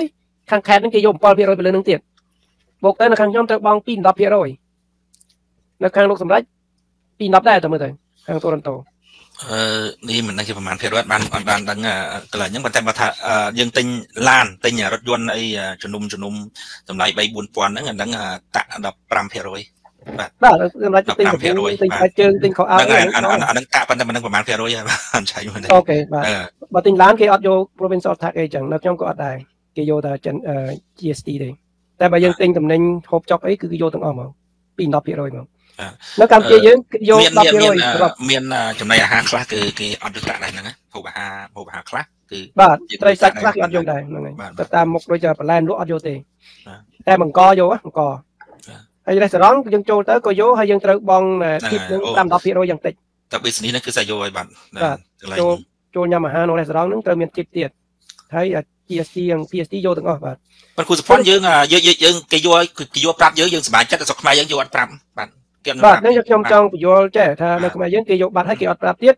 ข้างแคดนึงก็โยมปอลพิโรยไปเลยนึงเตียดบอกแต่ในข้างย่อมจะบองปีนดับพิโรยในข้างโลกสมรัยปีนดับได้แต่เมื่อไหร่ข้างโตรันโตนี่มันนั่นคือประมาณพิโรยบานบานดังกระยังบันแต่บัตรยังติงลานติงรถยนต์ไอ้จุนุมจุนุมสมรัยใบบุญปอนนั่นดังตะดับปรามพิโรยบ้าสมรัยติงกับพิโรยติงไปเจอติงเขาเอาอะไรอันอันอันนั้นตะปันแต่มันประมาณพิโรยใช่ไหมใช่ไหมโอเคบ้าบัติงร้านเกี่ยวกับโยโปรเวนซอร์ทักเองจังนักย่อมก็อัดได้เกี่ยวกับจันเอ่อ จี เอส ที เลยแต่บางยังติงตำแหน่งครบจ็อกไอ้คือเกี่ยวต่างออกมั้งปีนดอกพี่รวยมั้งแล้วการเกี่ยวยังเกี่ยวดอกพี่รวยเมียนจำนวนอาหารคลาสคือคืออัดดุตะได้นะผู้บาผู้บาคลาสคือบ้าไตรสักคลาสอัดโยได้นั่นไงแต่ตามมุกโดยจะแปลนรู้อัดโยเตะแต่มังกรโยะมังกรไอ้ไรสร้างยังโจเตอร์ก็โยให้ยังตรึกบองทิพย์ยังตามดอกพี่รวยยังติดแต่บิสนี้นั่นคือสายโยไอ้บัตรโจโจยามาฮาโนได้สร้างนึงเติมเมียนจิตเตียดไทยอ่ะ จี เอส ที ยัง พี เอส ที โยตั้งออกบัดมันคุณสปอนเยอะอ่ะเยอะเยอะเยอะกี่โยคือกี่โยปรับเยอะเยอะสบายจัดแต่สักมาเยอะโยอัดปรับบัดเกี่ยวกับบัดนั่นจะจำจองกี่โยแจ้ถ้าในสมัยเยอะกี่โยบัดให้กี่อัดปรับเตี้ย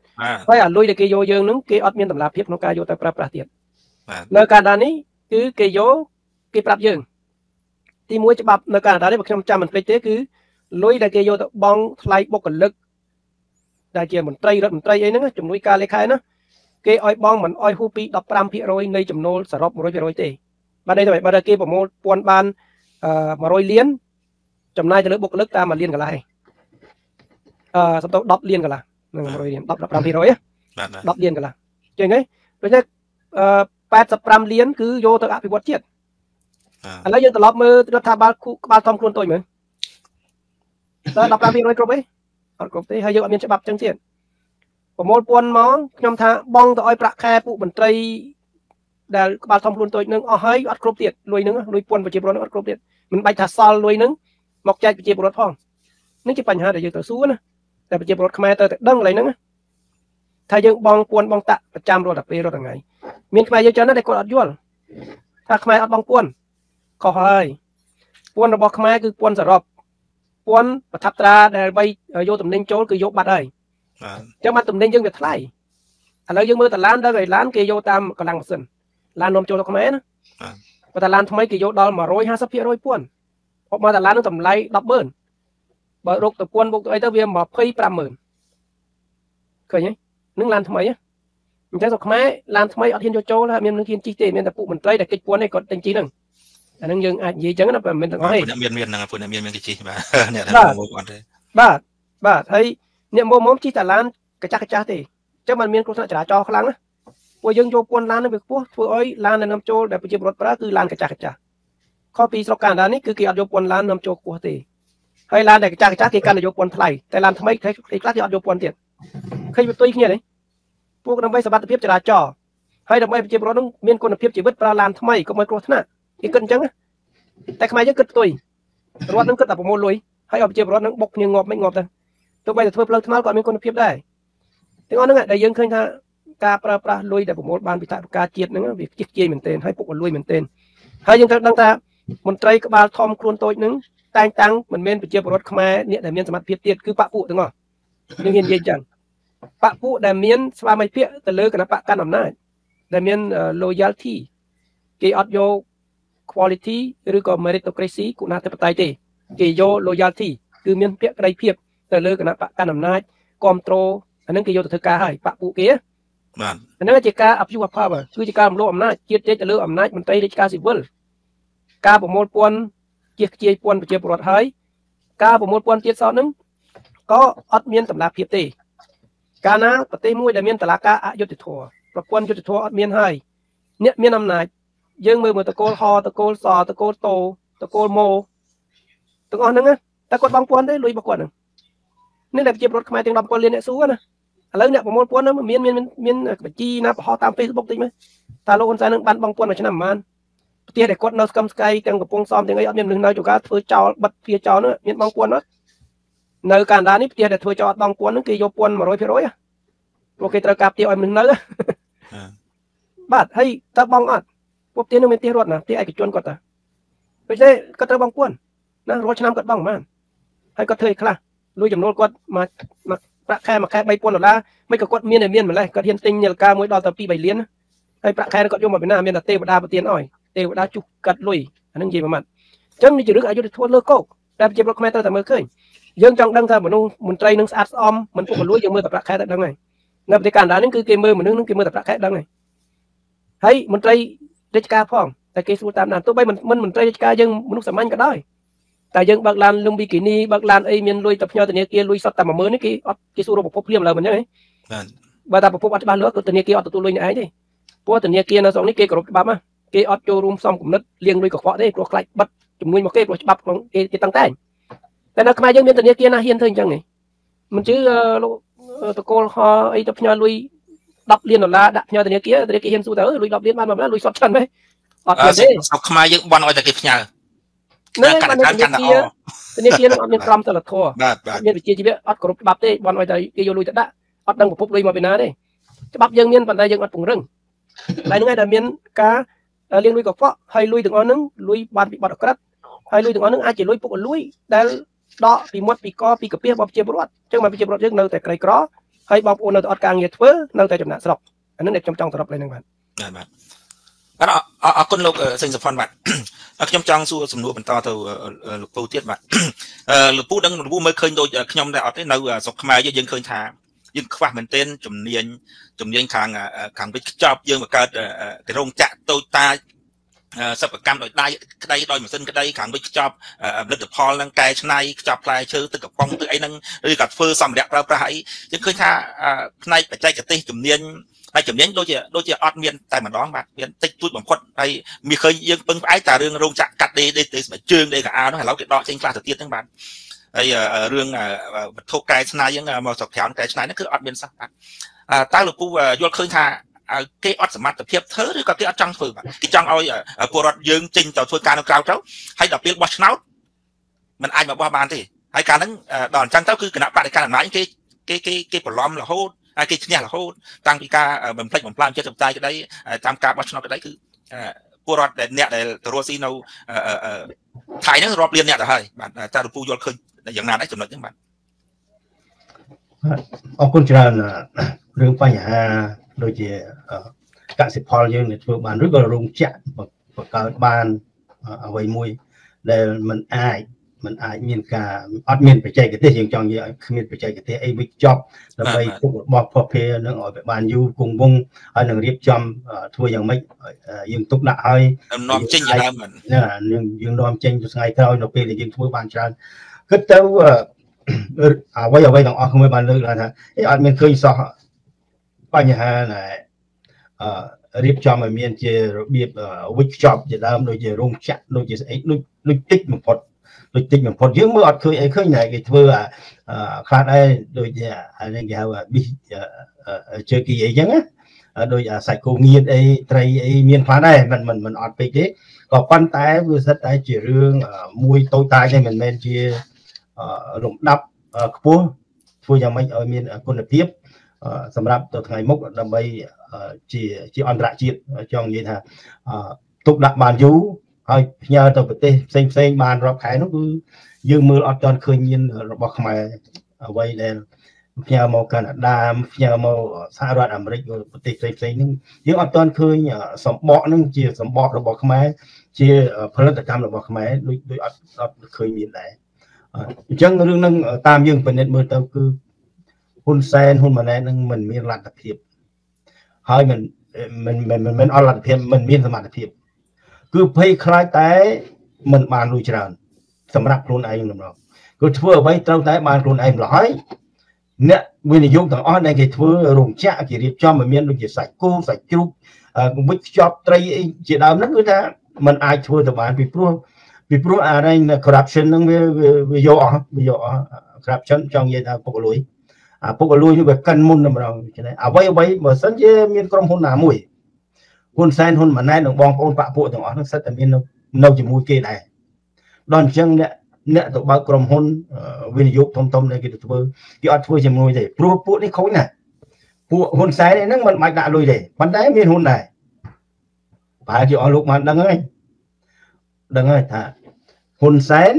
ไว้อ่ะลุยแต่กี่โยเยอะนึงกี่อัดเมียนตำราเพียบน้องกายโยแต่ปรับปรับเตี้ยในการด้านนี้คือกี่โยกี่ปรับเยอะที่มวยจะบับในการด้านนี้แบบจำจำมันไปเตี้ยคือลุยแต่กี่โยแต่บองไล่บกกันลึกได้เกี่ยวเหมือนไตรรถเหมือนไตรไอ้นั่นจุ่มลุยการเลยใครนะเกออ้อยบ้องเหมือนอ้อยฮูปีดับปรามพิโรยในจำนวนสารบมรอยพิโรยเตะมาในสมัยมาในเกอผมมปวนบานเอ่อมารอยเลี้ยนจำนายจะเลือกบุกเลือกตามมาเลี้ยนกันไรเอ่อสมโตดับเลี้ยนกันละหนึ่งมารอยเลี้ยนดับดับปรามพิโรยดับเลี้ยนกันละเจ๋งไงโดยเฉพาะเอ่อแปดสับปรามเลี้ยนคือโยตะอภิวัตเจียดอันแล้วยังตลอดมือรัฐบาลคุบาลทอมครวนตัวเหมือนแล้วดับปรามพิโรยครบไหมครบที่ให้เยอะมีฉบับจังเจียดผมโมลปวนมองยำท่าบองต่ออ้อยประแค่ปุบันไตรแต่บาททำรุนตัวนึงเอาให้อัดครบเตียดรวยนึงรวยปวนไปเจ็บร้อนอัดครบเตียดมันใบถัดซอลรวยนึงหมอกใจไปเจ็บร้อนพ่องนึกจะปัญหาแต่ยังต่อสู้นะแต่ไปเจ็บร้อนขมายแต่ดั้งอะไรนึงถ้ายังบองปวนบองตะประจำรอดับไปรอดังไงเมียนขมายยังจะน่าได้กดอัดยั่วถ้าขมายอัดบองปวนก็ให้ปวนระบบขมายคือปวนสระบปวนประทับตราแต่ใบโยตุ่มเน่งโจ้คือโยบัดได้จะมาตุ่มเด้งยังแบบไล่แล้วยังมือแต่ล้านได้เลยล้านเกโยตามกำลังมาสินล้านนมโจลกแม่นะ มาตลาดทำไมกี่ยกดอลมาร้อยห้าสิบเพียร้อยป่วนเพราะมาตลาดต้องทำไรดับเบิลบรกตะกวนบกตัวไอเตอร์เวียมาเพียประเมินเคยไหมนึกลานทำไมเนี่ยมันจะสกปรกลานทำไมเอาทิ้งโจโจ้แล้วมีนึกทิ้งจีเตมีแต่ปุ่มมันไล่แต่กิจกวนในกดจริงๆนึงอันนึงยังยี่จังนะเป็นต่างให้เมียนเมียนนะครับเมียนเมียนกิจบ้าเนี่ยท่านบอกก่อนเลยบ้าบ้าไอเนี่ยโมโมที่ตลาดกระจายกระจายตีเจ้ามันเมียนโฆษณาจ่าจอครั้งนะว่ายังโจกวนลานนั่นเป็นพวกทัวร์อ้อยลานนำโจแต่ปัจจุบันรถปลาคือลานกระจายกระจายข้อปีสกัดนี้คือเกี่ยวโยกวนลานนำโจกัวตีให้ลานแต่กระจายกระจายเกี่ยวกันโยกวนไพรแต่ลานทำไมใครใครกล้าที่เอาโยกวนเตียนใครเป็นตัวอีกเนี่ยเลยพวกนำไปสบัดเพียบจราจรให้นำไปปัจจุบันรถต้องเมียนคนเพียบจีบรถปลาลานทำไมก็ไม่โฆษณาอีกคนจังนะแต่ทำไมยังเกิดตุยรถนั้นเกิดแต่ผมโมลุยให้เอาปัจจุบันรถนั้นบกเนี่ยงอบไม่งอบเลยตัวไปแต่ทัวร์ปลาทำไมก่อนเมียนคนเพียบได้ถึงอันนั้นไงแต่ยังเคยค่ะกาปลาปลาลุยแต่ผมบานพิธากาเจียดนึงนะวิจิตรเจียเหมือนเต้นให้พวกลุยเหมือนเต้นให้ยังตั้งแต่มนตรีกบาลทอมครูนตัวนึงแต่งตั้งเหมือนเมนปัจเจียบรถขมายเนี่ยแต่เมียนสมัติเพียรเตียดคือปะปูตั้งอ่ะยังเห็นเย็นจังปะปูแต่เมียนสมาไม่เพียรแต่เลิกกันนะปะการอำนาจแต่เมียน loyalty เกี่ยวกับโย quality หรือก็ meritocracy กุณาธิปไตยเตเกี่ยว loyalty คือเมียนเพียรไรเพียรแต่เลิกกันนะปะการอำนาจ control อันนั้นเกี่ยวกับธกาให้ปะปูเก๋อันนั้นกิจการอภิวัตภาพคือกิจการโลกอำนาจเกียรติจะเลือกอำนาจมันไตกิจการสิบเวลการประมวลปวนเกียรติเจียปวนเจียปวดหายการประมวลปวนเกียรติซ้อนนึงก็อัดเมียนตำราเพียบตีการนะปฏิมุ่ยแต่เมียนตำรากาอยุติทัวประปวนยุติทัวอัดเมียนให้เนี่ยเมียนอำนาจยื่นมือเหมือนตะโกนฮอตะโกนซอตะโกนโตตะโกนโมตะโกนนึงนะตะโกนบางปวนได้ลุยบางปวนนึงนี่แหละเจียปวดขมายจึงลำปวนเรียนเนี่ยสู้นะแล้วเนี่ยประมวลปวนนะเมียนเมียนเมียนแบบจีนะพอตามเฟซบุ๊กติดไหมตาโลคนใจนึงบันบางปวนมาชนะมันเตี้ยเด็กกดนักกำไกจังกับปงซอมจังไอ้อันเมียนหนึ่งนายจุกาทัวร์จอบัดเพียจอเนอะเมียนบางปวนเนอะในการด้านนี้เตี้ยเด็กทัวร์จอบางปวนนั่นคือโยปวนมาร้อยเพียร้อยอะโอเคตระกับเตี้ยอันหนึ่งนายบัดให้ตะบองอัดพวกเตี้ยนึงเป็นเตี้ยรถนะเตี้ยไอ้กิจจวนกดอะไปใช่ก็ตะบองปวนนะรถชนะกดบองมันให้ก็เทยคลาลุยจำนวนกดมามาประแค่มาแค่ใบปวนหรอละไม่ก็กดเมียนเนี่ยเมียนเหมือนไรก็เทียนติงเนี่ยกามวยดอตะปีใบเลี้ยนให้ประแค่ก็โยมมาเป็นหน้าเมียนตะเตี้ยบดาบเตี้ยอ่อยเตวดาจุกกัดลุยอันนั้นเยี่ยมมากจังนี่จะเรื่องอายุทั่วเลิกโก้แต่เจ็บรถแม่ตั้งแต่เมื่อคืนยังจังดังท่าเหมือนนู้เหมือนใจนึงอัดออมเหมือนพวกมันลุยยังมือแต่ประแค่ดังไงในปฏิการด้านนี้คือเกมมือเหมือนนึงนึงเกมมือแต่ประแค่ดังไงให้เหมือนใจเด็กกาพ่องแต่เกสูตามนั้นตัวใบมันมันเหมือนใจเด็กกายังมนุษย์สามัญก็ได้แต่ยังบางลานลุงบิกินี่บางลานไอเมียนลุยตับเงาแต่เนี้ยเกลุยสัตว์แต่มาเมื่อนี่คือเกสูระบบพบเพียบเลยเหมือนยังไงบาตาพบอัตบานเลือดตัวเนี้ยเกอตัวตัวลุยเนี่ยไอ้ดิพวกตัวเนี้ยเกนะสองนี่เกกรบบ้ามาเกออดโจรูมซอมกลุ่มนัดเลี้ยงลุยกับขวานได้กลัวใครบัดจุ่มลุยมาเก็บกลัวบับของเกตั้งแต่แต่นักมายังเมียนตัวเนี้ยเกน่าเฮียนเถิงจังไงมันชื่อตะโกนฮอไอตับพญาลุยดับเลี้ยนหล่อละดับพญาตัวเนี้ยเกตัวเนี้ยเกเฮียนสู้แต่เออลุยดับเลี้ยนมาแบบนั้นลุยสดชันไหมอดเลยสับขมายังบอลเอาแต่เก็บพญาเนี่ยการการการเอาตัวเนี้ยเกนั่งเอาเมียนกรอมตลอดทัวร์เมียนไปเจียจีเบ้อดกลุ่มบับได้บอลเอาแต่เกโยลุยแต่ได้อดดังกับพวกลุยมาเป็นน้าได้จะบับยังเมียนปันได้ยังอดปุ่งเรื่องหลายนึงไงแต่เมียนกาเลี้ยงลุยกับพ่อให้ลุยถึงอันนึงลุยบานปีบอดกระดให้ลุยถึงอันนึงอาจจะลุยพวกลุยแต่ดอปีมดปีกอปีกระเปียบอบเจ็บรอดจังมาปีเจ็บรอดยังนั่งแต่ไกลกรอให้บอบโอนนั่งแต่อดกลางเงียดเฟ้อนั่งแต่จำหน้าสลับอันนั้นเด็กจำจองสลับเลยหนึ่งพันได้ไหมแล้วเอาเอาคนโลกเซ็นสปอนบัตรเอาจำจองสู้สมนุนต่อเท่าลูกปูเทียบบัตรลูกปูดังลูกปูไม่เคยโดยขยมแต่อดได้นั่งสกมายังเคยทายังคว้าเหมือนเต้นจุ่มเนียนจุ่มเนียนคางคางไปจอบยังแบบการกระรงจะโตตาสับกรรมโดยได้ได้โดยเหมือนเส้นก็ได้ขังไปจอบเลือดพอลังกายชนัยจอบลายเชื้อตึกกับปองตึกไอ้นั่งหรือกับเฟอร์สำเร็จเราประหายยังเคยท่าในปัจจัยกติจุ่มเนียนในจุ่มเนียนโดยเฉโดยเฉอดเมียนแต่เหมือนร้องมาเมียนติดจุดบางคนในมีเคยยังเปิงไอ้แต่เรื่องโรงจักรกัดเดเดเดสมัยเชิงเดกับอาเนาะเราเก็บดอกเชิงกล้าเตี้ยทั้งบ้านไอ้เรื่องโทกายชนัยยังมาสอบแถวกายชนัยนั่นคืออดเมียนสักใต้หลวงปู่ยอดเคยท่าเกี่ยวกับสมัติเพียบเธอหรือกับเกี่ยวกับจังฝืนกิจจังเอาปวดยืนจริงต่อช่วยการกล่าวเจ้าให้ดับเบิลวัชนาวมันไอแบบว่ามันที่ให้การนั้นดอนจังเจ้าคือขณะปฏิการหมายเกี่ยวกับเกี่ยวกับปลอมหรือโหดเกี่ยวกับเนี่ยหรือโหดตั้งปีกาบำเพ็ญบำพลานเชื่อใจก็ได้ตามการวัชนาวก็ได้คือปวดเนี่ยในตัวซีโนถ่ายนั้นรอบเรียนเนี่ยแต่ให้ตาดูปูยอดขึ้นอย่างนั้นได้สมรรถอย่างมันออกคุณจะเรื่องปัญหาโดยเฉพาะการสิบพอลยังในทุกบ้านหรือก็โรงจักร ประกอบบ้านเอาไว้มวยเดี๋ยวมันอายมันอายมีนกาอดมีนไปใจกันเตี้ยเสียงจองเยอะมีนไปใจกันเตี้ยไอ้บิ๊กจ็อบแล้วไปพวกบอกพอเพลนั่งอ่อยแบบบานยูกรุงวงอันหนึ่งเรียบจำทัวร์ยังไม่ยังตุกหน้าให้น้อมเจงยังได้เหมือนเนี่ยยังยังน้อมเจงทุกไงเท่าเราไปเลยยังทัวร์บานชันก็เท่าเอาไว้เอาไว้ต้องออกไม่บานเลยแล้วนะไอ้อดมีนเคยสอบปัญหาไหนเรียบจำมันมีนเจอเรียบบิ๊กจ็อบจะได้โดยเจอโรงจักรโดยเจอไอ้โดยโดยติดมันพอโดยติดเหมือนพอเยอะเมื่ออดเคยไอ้เคยไหนก็เพื่อคลาดไอ้โดยจะอะไรก็ว่าบิเจอกี่อย่างนะโดยใส่โกงเงินไอ้ไตรไอ้เมียนคลาดได้มันมันมันอดไปเจ๊ก็ปั้นตายเพื่อสัตว์ตายเจอเรื่องมวยโตตายในเหมือนเมนเจอหลุมดับกู้เพื่อยังไม่เอาเมียนคนเทียบสำหรับตัวไงมุกทำไปเจอเจออันตรายเจอจองยังไงทุกดับบานยูยาตัวเปรี้ยเซ็งเซ็งบานรอบขายนั่นคือยืมมืออดจอนเคยยินระบบมาเอาไว้เดินยาโมกันดามยาโมสหรัฐอเมริกาเปรี้ยเซ็งเซ็งนั่นยืมอดจอนเคยสมบัตินั่นเจียสมบัติระบบมาเจียผลิตกรรมระบบมาด้วยด้วยอดอดเคยยินได้จังเรื่องนั่งตามยืมเป็นเน็ตมือตัวคือหุ้นแซนหุ้นมาแนนั่งมันมีรัฐเพียบเฮ้ยมันมันมันมันอรัฐเพียบมันมีสมรรถเพียบคือเพย์คลายแต่มันบานลุยจานสำหรับคนไอ้หนุ่มเราก็เพื่อไว้เท่าแต่บานคนไอ้หล่อยเนี่ยวินิยุต่างอ้อนในกิจเพื่อโรงแช่กิริบจอมมันมีลุยจะใส่กู้ใส่จุกวิจอบไตรเจดามนั่นก็ได้มันไอ้เพื่อแต่บานปีพรุ่งปีพรุ่งอะไรนะคอร์รัปชันนั่งเววิโยอ่ะวิโยอ่ะคอร์รัปชันจองเย็นพวกลุยพวกลุยนี่แบบกันมุ่นหนุ่มเราใช่ไหมเอาไว้ไว้เมื่อสัญญามีกรมหุ่นหนามุ่ยคนแซนคนมันได้หนุ่มบองคนปะปวดต่างอ๋อทั้งสัตว์แต่มีนกนกจะมูกี้ได้ดอนจังเนี่ยเนี่ยตัวบ้ากรมคนวินิยุทมทมในกิจตัวกิจอัดทัวร์จะมูได้ปวดปวดนี่เขาเนี่ยปวดคนแซนเนี่ยนั่งมันไม่ได้เลยเลยมันได้มีคนได้ไปกิจอัดลูกมันดังไงดังไงถ้าคนแซน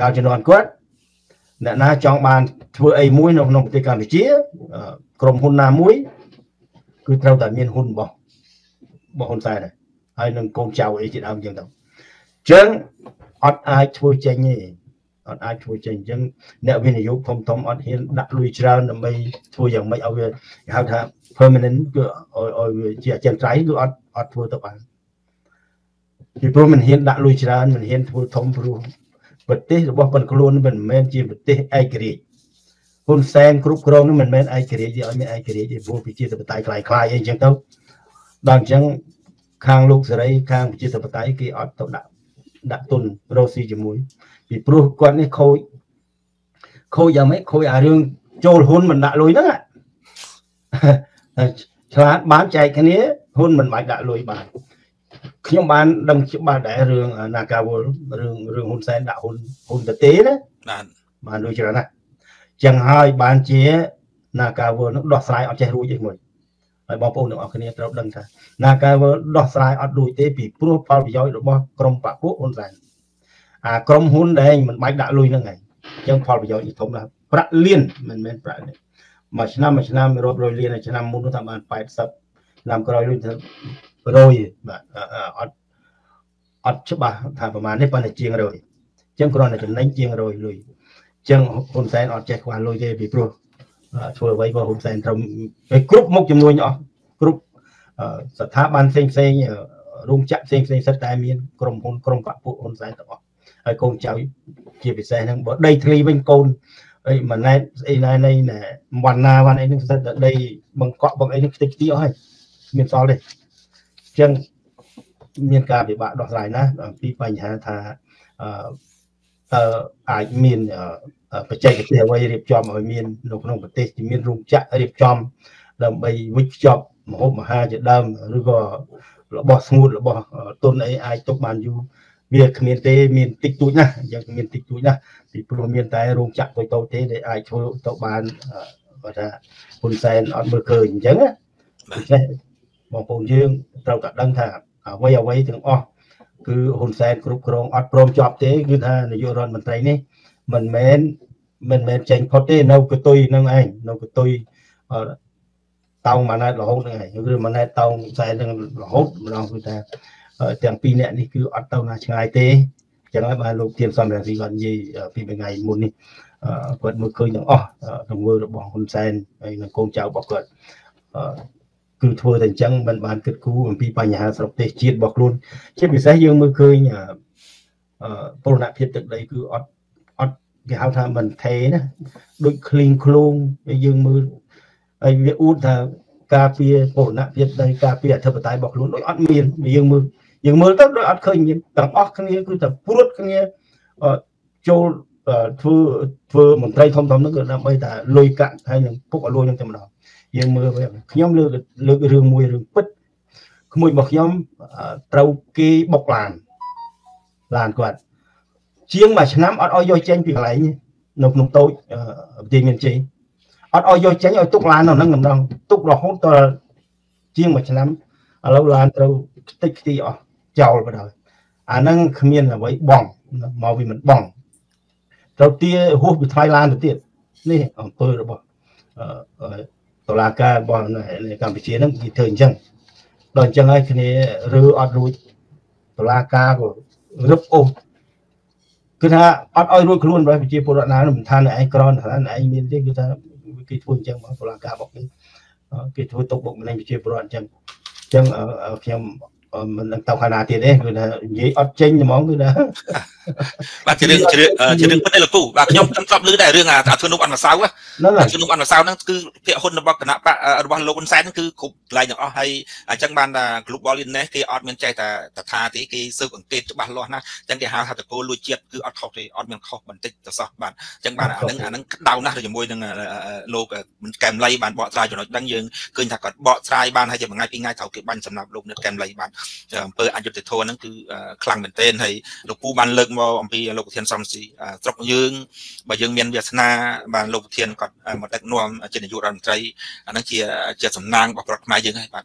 กาวจะนอนกวดเนี่ยนะจองบานทัวร์ไอ้มุ้ยนกนกติการเจี๊ยกรมคนนามุ้ยคือเราแต่มีคนบอกบอกคนใส่เลยไอ้นั่งโกงเจ้าไอ้จิตเอาอย่างนั้นจังอดไอ้ช่วยเจงนี่อดไอ้ช่วยเจงจังเนี่ยวินิยุทมทมอดเห็นดักลุยเจ้าเนี่ยไม่ช่วยอย่างไม่เอาเวหาทางเพอร์มานแนนต์ก็โอ้ยโอ้ยเจียเจียนใจก็อดอดช่วยต่อไปที่พวกมันเห็นดักลุยเจ้ามันเห็นช่วยทมพรูปฏิหรือว่าเป็นกลุ่นเป็นแมนจีปฏิไอ้กรีคนแซงกรุ๊ปกรองนี่มันแมนไอ้กรีที่เอาไม่ไอ้กรีที่พวกพิจิตรปฏิคลายคลายเองจังเต้าบางจังข้างลูกสไรข้างจิตปไตยกี่ออดตัดดักตุนโรซีจมูกปีปลุกก่อนนี่เขาเขายังไม่เขาอย่าเรื่องโจรหุ่นมันดักลอยนั่นแหละฉลาดบ้านใจแค่นี้หุ่นมันไม่ดักลอยบ้านขยมบ้านดำชิบบ้านได้เรื่องนาคาบุเรื่องเรื่องหุ่นแสนดักหุ่นหุ่นตะเต้นะบ้านโดยเฉพาะนะจังไห้บ้านเจี๊ยนาคาบุนักดอกสายเอาใจรู้ใจหมดบางคนนึกออกคนนี้เราดังค่ะนาการว่าดอกสายอัดดูเตะปีพุ่งพาวไปย้อยหรือว่ากรมป่าพุ่งอุ่นใจกรมหุ่นแดงมันไม่ด่าลุยนั่งไงยังพาวไปย้อยอีกทั้งนั้นประเลี่ยนมันเป็นประเลี่ยนมาชนะมาชนะไม่รบรอยเลี่ยนชนะมุ่งทำงานไปสับนำกระไรลุยรอยแบบอัดอัดชั่วบ้าทำประมาณนี้ปานเจียงรอยเจียงกรอนจะนั่งเจียงรอยลุยเจียงอุ่นใจอัดแจกว่าลุยเตะปีพุ่งช่วยไว้ว่าหุ่นแสนเราไปกรุ๊ปมุกจำนวนเนาะกรุ๊ปสถาบันเซ็งเซ็งรุ่งจักเซ็งเซ็งสไตล์มีนกรมหุ่นกรมป่าผู้หุ่นแสนต่อไอ้กงเจ้าเจียบแสนทั้งหมดได้ทรีเป็นกลไอ้มันในไอ้ในในเนี่ยวันนาวันไอ้นึกสัตว์ได้บังเกาะบังไอ้นึกติดตีอ้อยมีนซอเลยเช่นมีนการปฏิบัติดอกสายนะปีปัญหาทาเอ่อไอ้มีนปัจจัยก็เสียไว้เรียบจอมเอาเมียนนกนกประเทศเมียนรุ่งจักเรียบจอมเราไปวิจอบมหมาฮาจะดำหรือว่าเราบอกสมุดเราบอกต้นไอ้ไอ้ตกมันอยู่เบียร์เมียนเตเมียนติดตุ้ยนะอย่างเมียนติดตุ้ยนะปีโปรเมียนไตรุ่งจักโดยโตเตได้ไอ้โชว์โตบานว่าจะคนแซนอัดเบอร์เกอร์อย่างเงี้ยใช่มองปงยื่นเราตัดดังถ้าไว้เอาไว้ถึงอ๋อคือคนแซนกรุบกรองอัดโปรมจอบเตคือท่านยูรอนมันไตนี่มันแม้นมันแม้นเจนพอดีเราก็ตุยนั่งไงเราก็ตุยเตามาในหลอดนั่งไงหรือมันในเตาใส่นั่งหลอดเราคือแต่ แต่ปีนี้นี่คืออัดเต้านาชายเต้จังไรมาลงเตรียมซ้อมแบบสี่วันยี่ปีเป็นไงมุนนี่เกิดมือเคยอย่างอ๋อทำมือบอกคนแซนไอ้นักโกงเจ้าบอกเกิดคือทัวร์แต่จังบันบานเกิดกู้มันปีปัญญาสำหรับเตะจีดบอกรุ่นเช่นมิสัยยังมือเคยเนี่ยโปรนักเพียรตึกใดคืออัดอัดที่เขาทำมันเทนะโดยคลิงโคลงยังมือไอ้เวียอู้ท่ากาเปียโปรนักเพียรใดกาเปียเทปตายบอกรุ่นโดยอัดเมียนยังมืออย่างเมื่อตอนเราอัดเคยอย่างต่างอัดครั้งนี้คือแต่พูดครั้งนี้โจทั่วทั่วเหมือนไทยทอมทอมนั่นก็ทำไปแต่ลอยกันให้ยังพวกอารมณ์ยังจำเราอย่างเมื่อแบบย้อมเลือกเลือกเรื่องมวยเรื่องปิดมวยบอกย้อมเตาเกยบอกลานลานก่อนเชียงมาชนะอัดอ้อยย่อยเจนเป็นอะไรนี่นกนกโตเตียงเงินจีอัดอ้อยย่อยเจนอ้อยตุกลานเรานั่งนั่งตุกหลอกห้องตัวเชียงมาชนะแล้วลานเราติดตีอ๋อเจ้าไปเลยอันนั้นขมิ้นเอาไว้บ่องมาวิมันบ่องเราเตี้ยหัวไปไทยลานตัวเตี้ยนี่อำเภอเราบอกตัวลากาบ่อนในกัมพูชานั่งเถินจังตอนจังไรคืนนี้เรืออัดรูตัวลากาก็รึบโอ้คือถ้าอัดอ้อยรูขลุ่นไปไปเจอปวดหนาหนุ่มทานไอ้กรอนทานไอ้มีนที่คือถ้ากิจทุนจังมาตัวลากาบอกนี่กิจทุนตกบกในไปเจอปวดจังจังเขียมมันเตาขนาดตีนี่คือนะยี่ออดเจนมองคือนะบางทีเรื่องเรื่องประเด็นละกูบางย่อมตั้งรับหรือได้เรื่องอ่ะอาชนุกอันมาเศร้าอ่ะอาชนุกอันมาเศร้านั่นคือเพื่อคนในบ้านคณะปะบ้านโลกันแซนนั่นคือกลุ่มอะไรอย่างอ๋อให้จังบ้านกลุ่มบอลลินเนี่ยคือออดเมืองใจแต่แต่ทาที่คือเซิร์ฟอังกฤษบ้านล้อนะจังที่หาทาตะโกลุยเจี๊ยบคือออดเขาที่ออดเมืองเขาบันทึกแต่ซะบ้านจังบ้านอันนั้นอันนั้นดาวนะอย่างมวยนั่นโลกมันแกมไล่บ้านเบาะทรายจนเราดังยืนคืนถ้าเกิดเบาะทรายบ้านให้จะเป็นง่ายปีง่ายเท่ากับบ้านสำหรับโลกเนี่ยแกมไล่บ้านเปิดอันยุติโทนั่นคือคลังเหมือนเต้นให้หลวงปู่บ้านเลิกมาอัมพีหลวงเทียนซัมซีตรกยืงบ่ยืงเมียนเวียดนาบ้านหลวงเทียนก่อนมาแตกนวมเจนยุรันไตรอันนั้นเจียเจียสำนางบอกรักไม้ยืงให้บ้าน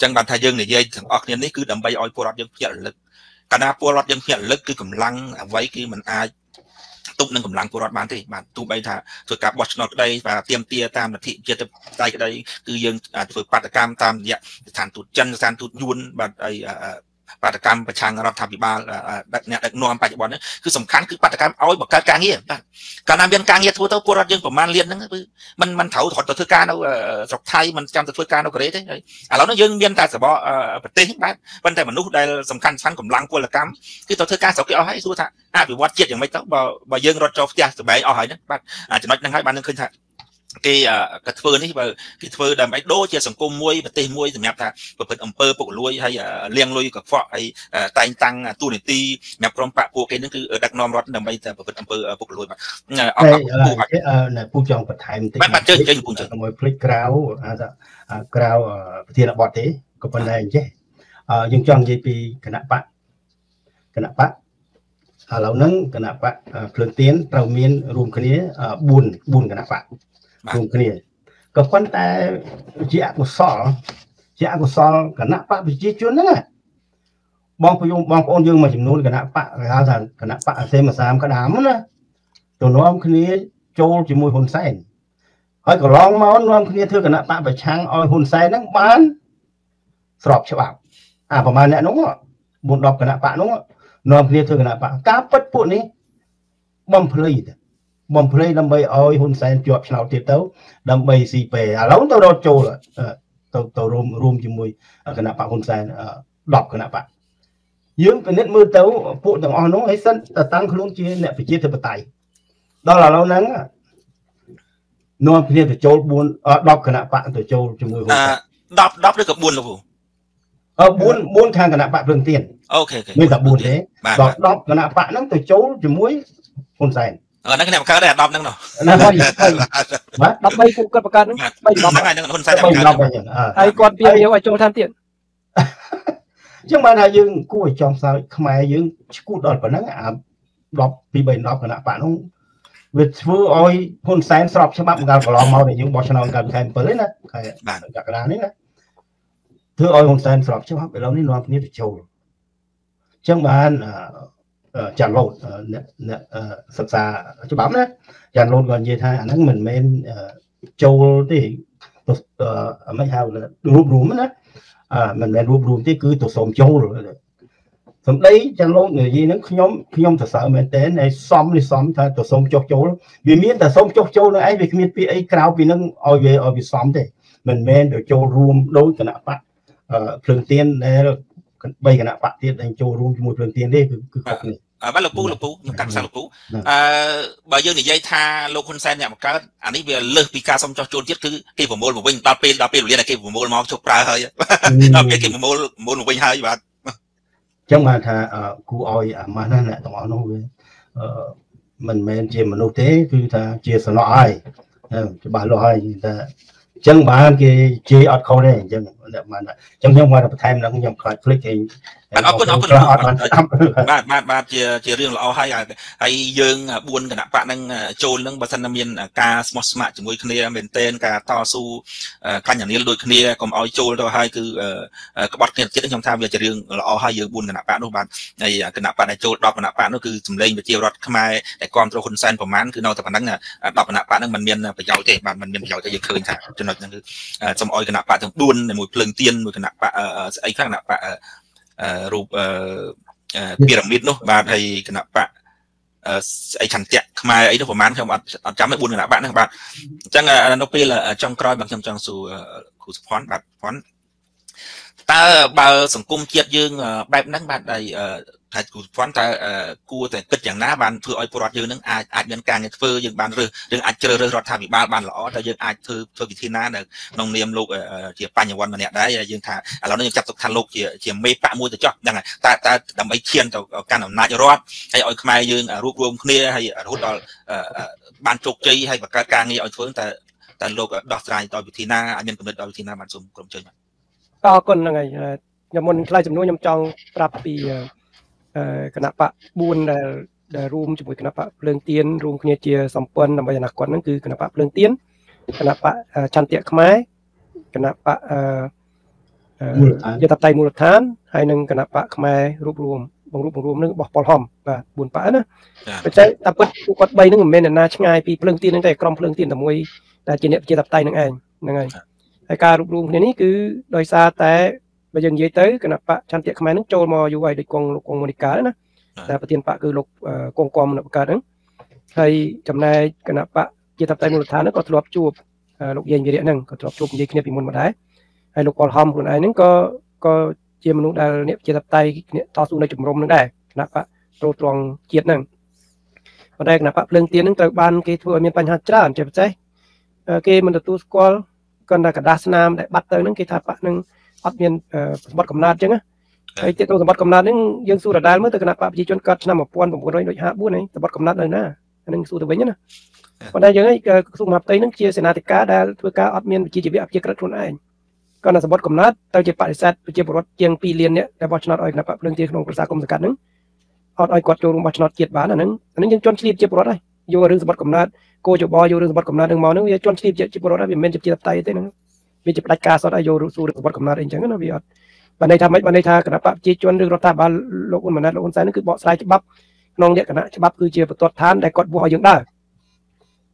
จังบ้านไทยยืงเนี่ยยัยถึงออกเนี่ยนี่คือดำใบอ้อยปูรับยืงเพียรลึกคณะปูรับยืงเพียรลึกคือกำลังไว้คือมันอายตุ้มนั่งกำลังปูรับบ้านที่บ้านตุ้มไปถ้าฝึกกับบอชนอก็ได้เตรียมเตียตามหน้าที่เจียใจก็ได้คือยืงฝึกปฏิกรรมตามเนี่ยฐานตุดจันฐานตุดยุนบ้านไอปฏิกรรมประชังรับทำปีบาลแบบเนี่ยนวมปัจจุบันนี่คือสำคัญคือปฏิกรรมเอาแบบการเงียบการนำเรียนการเงียบทั่วทั้งปวดยังประมาณเรียนนั่นคือมันมันเถาถอดตัวการเอาสกไทยมันจำตัวการเอาเกรดได้เราเนี่ยยังเรียนการสบอประเทศบ้านบรรดามนุษย์ได้สำคัญชั้นกำลังปวดการคือตัวการสอบเอาให้สู้ท่าอ่ะไปวัดเจียดอย่างไม่ต้องบ่ยังรถจอดยาสบายเอาให้นะบ้านอาจจะน้อยนั่งให้บ้านนั่งขึ้นท่ากีกระเทือนนี่แบบกระเทือนแต่ไม่โดนเจอสังคมมวยประเทศมวยสมัยท่าประเภทอำเภอปกลุยให้เลี้ยงลุยกับฝ่อไอ้ไต่ตังตู้หนึ่งตีแมพร้อมปะพวกนี้นั่นคือดักนอมรถนำไปแต่ประเภทอำเภอปกลุยแบบเอาแบบผู้แบบผู้จองประเทศมันมันเจอเจออยู่ผู้จองมวยพลิกกราวกราวประเทศบอดเต้ก็เป็นอะไรอย่างเงี้ยยังจองยี่ปีขณะปะขณะปะเหล่านั้นขณะปะเพลินเตี้ยนเราเมียนรวมคนนี้บุญบุญขณะปะรวมกันเนี่ยก็คนแต่เจ้ากุศลเจ้ากุศลกันนะปะเป็นเจ้าชวนนั่นแหละบางพยองบางคนยังมาจำนวนกันนะปะเราสั่งกันนะปะเซมาสามกระดามนั่นแหละตัวน้องคนนี้โจจมูกหุ่นใส่ไอ้ก็ลองมาว่าน้องคนนี้เธอกันนะปะไปช่างเอาหุ่นใส่นั่งบ้านสอบฉบับอ่าประมาณนี้น้องบุญดอกกันนะปะน้องน้องคนนี้เธอกันนะปะกาปัดปุ่นนี้บอมเพลย์บอมเพลย์ดำไปเอาหุ่นแสนจวบฉลาดเตี้ยเต้าดำไปสีเปย์แล้วตัวเราโจล่ะตัวตัวรวมรวมจมูกขณะปะหุ่นแสนดอกขณะปะยืมเป็นเน็ตมือเต้าปุ่นต่างอ่อนน้องให้สั้นแต่ตั้งขลุ่นจีเนี่ยไปเจี๊ยเธอไปไต่ดอกเรานั้นนวมเนี่ยตัวโจบุญดอกขณะปะตัวโจจมูกดอกดอกด้วยกับบุญหรอผู้บุญบุญทางขณะปะเรื่องเตี้ยโอเคไม่กับบุญเลยดอกดอกขณะปะนั้นตัวโจจมูกหุ่นแสนเออ นั่นก็เนี่ยเขาได้ดอมนั่งหน่อยนั่งหน่อยมาดอมไปกูเกิดประการนั่งไปดอมไปนั่งคนใส่ดอมไปไอ้ก่อนเปียเดียวไอ้โจท่านเตี้ยจังบ้านนายยืงกู้ไอ้จอมสาวขมายยืงกู้ดอดปะนั่งอ่ะดอมปีใบดอมกันนะป่าน้องเวทฟื้ออ้อยคนแสนสอบฉบับการกล่อมเมาในยุคบอชนองการแทนเปิดนะใครจากกระดานนี้นะเธออ้อยคนแสนสอบฉบับเรานี่นอนนี่จะโชว์จังบ้านจันโลดเนี่ยเนี่ยศึกษาฉบับนะจันโลดก่อนยี่ท่าอันนั้นเหมือนเป็นโจที่ตัวไม่เท่าเลยรูปรวมนะมันเป็นรูปรวมที่คือตัวสมโจเลย Thậm đấy chẳng lông người gì nó nhóm nhóm thật sợ mẹ tên này xóm đi xóm thôi tụi xóm chốc chấu vì miếng tụi xóm chốc chấu nó ấy việc miếng pi ấy cào vì nó ở về ở vì xóm thế mình men để châu room đối cái nạp bạc thường tiền này bây cái nạp bạc tiền thành châu room một thường tiền đấy cứ cọc này bắt lộc phú lộc phú cắn sang lộc phú bây giờ thì dây tha lô con sen nhà một cái anh ấy về lơ pika xong cho chôn chết cứ khi vừa môn một bên ba pin ba pin liền là khi vừa môn máu chụp ra hơi đó cái khi vừa môn môn một bên hơi bạn trong mà thà cụ oi mà nó lại tỏ nó mình men chia mà nô thế cứ thà chia sẻ nó ai bà lo ai ta chẳng bà kia chia ở khâu này chẳng mà trong trong ngoài là thêm là cũng nhầm khỏi click thì bạn ốc quân bạn bạn bạn chia chia riêng là ao hay là hay dương buôn cả bạn đang trôn đang bà san nam yên ca smart mạ chỉ ngồi kia bên tên cả to su căn nhà này đôi kia còn ao trôn rồi hay cứ các bạn kia chết trong tham về chia riêng là ao hay dương buôn cả bạn đâu bạn này cả bạn này trôn đọc cả bạn nó cứ sầm lên và chia rót khai để con trâu con sen của mán cứ nào tập năng là đọc cả bạn đang mình miền phải giàu thì bạn mình miền giàu thì được khơi thả cho nó trong ao cả bạn trong buôn này một lần tiên một cả bạn ấy khác là bạnรูปพีระมิดเนาะบาไทยขณะปะไอฉันแจกมาไอตัวผมมันเขาจำไม่บุญขณะปะนะบ้านจังอันนั้นเป็นละจังกรอยบางจังจังสู่ขุนพรบัดพรตาบาสังคมเกียรติยืงแบบนั้นบ้านใดถ้ากูฟ้อนแต่กูแต่กิจอย่างน้าบานเพื่ออ้อยปลอดยืนนั่งอาจอาจเงินการเงินเฟ้อยืนบานเรือยืนอาจเจอเรือรถทางอีกบานบานหล่อแต่ยืนอาจเธอเธอวิธีน้าเนี่ยน้องเนียมลูกเจียปัญญาวันมาเนี่ยได้ยืนถ่ายเราเนี่ยจับตกทันลูกเจียเจียไม่ปะมวยแต่จ๊อกยังไงแต่แต่ดำไอเทียนต่อการนำนายรอดให้อ้อยขมายยืนรวบรวมเคลียร์ให้รู้ต่อบานจุกใจให้ประกาศการเงี้ยอ้อยเฟ้อแต่แต่ลูกดอกสายต่อวิธีน้าเงินกำเนิดต่อวิธีน้าบานซุ่มกลมเชยต่อคนยังไงยามมนใครจำนวนยามจองปรับปีคณะปะบุญได้ได้รวมจมูกคณะปะเรื่องเตียนรวมเนี่ยเจียสัมพันธ์นำไปนักกวนนั่นคือคณะปะเรื่องเตียนคณะปะชันเตียขมายคณะปะยาตับไตมูลฐานให้หนึ่งคณะปะขมายรวบรวมบางรวบรวมนึงบอกปอลหอมแบบบุญปะนะไปใช้ตับปุกวัดใบนึงเหมือนนาช่างไงปีเรื่องเตียนนั่นแต่กรมเรื่องเตียนแต่มวยแต่เจียเจียตับไตนั่นเองนั่นไงการรวบรวมเนี่ยนี่คือโดยซาแต่bây giờ dễ tới cái nắp bạ chăn tiệt máy nó trôi mò dù vậy để con lục con một cá đấy nè, là tiền bạ cứ lục con con một cá đấy, hay chậm này cái nắp bạ chia tập tay một tháng nó có lục chuột lục dây dây điện nè, có lục chuột dây kia bị một một đấy, hay lục còn hòm còn này nó có có chia một lúc là chia tập tay to xuống đây chụp rôm nó đây, nắp bạ trôi tròn kiệt nè, ở đây nắp bạ lên tiền nó từ ban cái thua miền Tây Hà Trà chậm trái, cái mình đặt tu squal còn là cả Đà Nẵng để bắt tới nó cái tháp bạ nóอัดเมียนบัตรกำนัดจังนะไอ้เจ้าตัวบัตรกำนัดนึงยังสู้ระดับเมื่อตะกนัดปะจีจนกัดนำมาป้อนผมก็ร้อยโดยห้าบุ้นไอ้บัตรกำนัดเลยนะนึงสู้ตัวเองนะวันใดยังไอ้สู้มาไปนึงเชียร์เสนาติกาได้เพื่อการอัดเมียนจีจีบีอัดเชียร์กระตุ้นไอ้ก็น่าสมบัติกำนัดเตาเจียปะเสดเจียบรถเจียงปีเลียนเนี่ยแต่บัตรชนะอ้อยนะปะเรื่องเจียของประชาคมสกัดนึงอัดอ้อยกอดโจมบัตรชนะเกียรติบ้านนั่นนึงอันนั้นยังจนชีพเจียบรถได้โยเรื่องสมบัติกำนัดโกโจบอยโยเรื่องสมบัติกำนัดนึงมอนึงยังจนชีพเจียบรถได้เป็นเมนจีบไตเต้นึงมีจิตใจกาสอดอายุรู้สูดวัดกำนัดเองจังนะพี่อดบันในทำไม่บันในทากระปะจีจวนเรื่องรถตาบาลโลกุนมันนัดโลกุนไซนั่นคือเบาะสายฉบับน้องเด็กกันนะฉบับคือเจียประตูทานได้กดบัวยังได้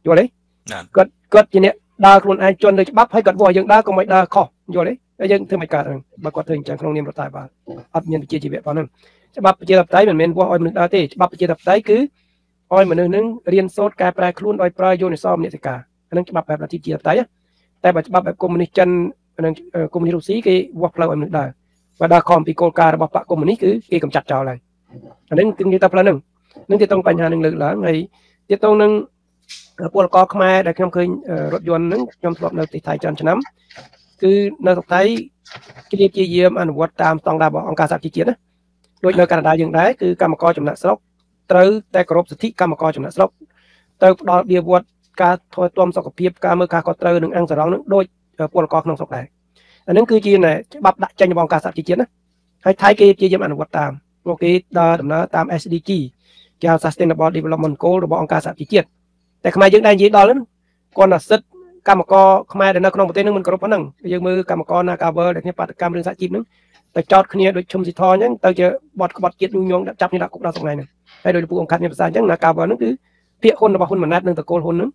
อยู่เลยกดกดจีเนี่ยดาวคนไอจวนเลยฉบับให้กดบัวยังได้ก็ไม่ได้ข้ออยู่เลยไอ้ยังเธอไม่การบางคนเธอจังน้องเนียมรถตาบาลอัดเนียนเจียจีเบะตอนนั้นฉบับเจียตับไตเหมือนเมนบัวอ้อยมันได้เตะฉบับเจียตับไตคืออ้อยเหมือนนึงเรียนโซดกายแปรคลุ้นอ้อยปลายโยนในซ้อมเนี่ยสิกาอันนั้นฉบับแบบที่เจียตับไตแต่ปัจจุบันแบบคอมมิวนิสต์จันคอมมิวนิสต์รูซีก็วอกเล่าอันหนึ่งได้ว่าดาคอมปีโกลการบอกปะคอมมิวนิสต์คือเกี่ยวกับจัดเจ้าอะไรอันนั้นคือที่ตะพลานึงนั่นที่ต้องปัญหาหนึ่งเลยหลังไอ้ที่ต้องนึงพวกก่อขึ้นมาได้ยอมเคยรถยนต์นั้นยอมสลบในติดไทยจันชนะคือในสุดท้ายกิเลสเยี่ยมอันวัดตามตองดาบอกองค์การสหประชาชาตินะโดยในการได้ยังได้คือกรรมกรจำนวนสล็อตเติร์แต่กรอบสิทธิกรรมกรจำนวนสล็อตเติร์ดอกเดียววัดการถอยตัวมสกปรกการเมื่อการกอเตอร์หนึ่งอังสารองนั้นโดยปวดกอกน้องสกปรกอันนั้นคือจีนเนี่ยบับดักใจในวงการสัตว์จีนนะให้ไทยเกจีนยังอ่านวัดตามโลกีดาดำเนินตาม เอส ดี จี เกี่ยวกับ Sustainable Development Goal ระบบองค์การสัตว์จีนแต่ขมายยังได้ยีดอลนั้นก่อนหน้าสุดกรรมกรขมายเดินนักลงประเทศนึงมันกรบพนังยังมือกรรมกรนาการเบอร์เด็กเนี่ยปฏิกรรมเรื่องสัตว์จีนนึงแต่จอดขึ้นเนี่ยโดยชมสิทอนยังเราจะบอดบอดเกียรติยงจับนี่ละกุบเราสองนายนึงให้โดยผู้องค์การเนี่ยภาษายังนาการเบอร์นั่นคือเพียคนระบาคนเหมือนนัดนึงตะโกนคนนึง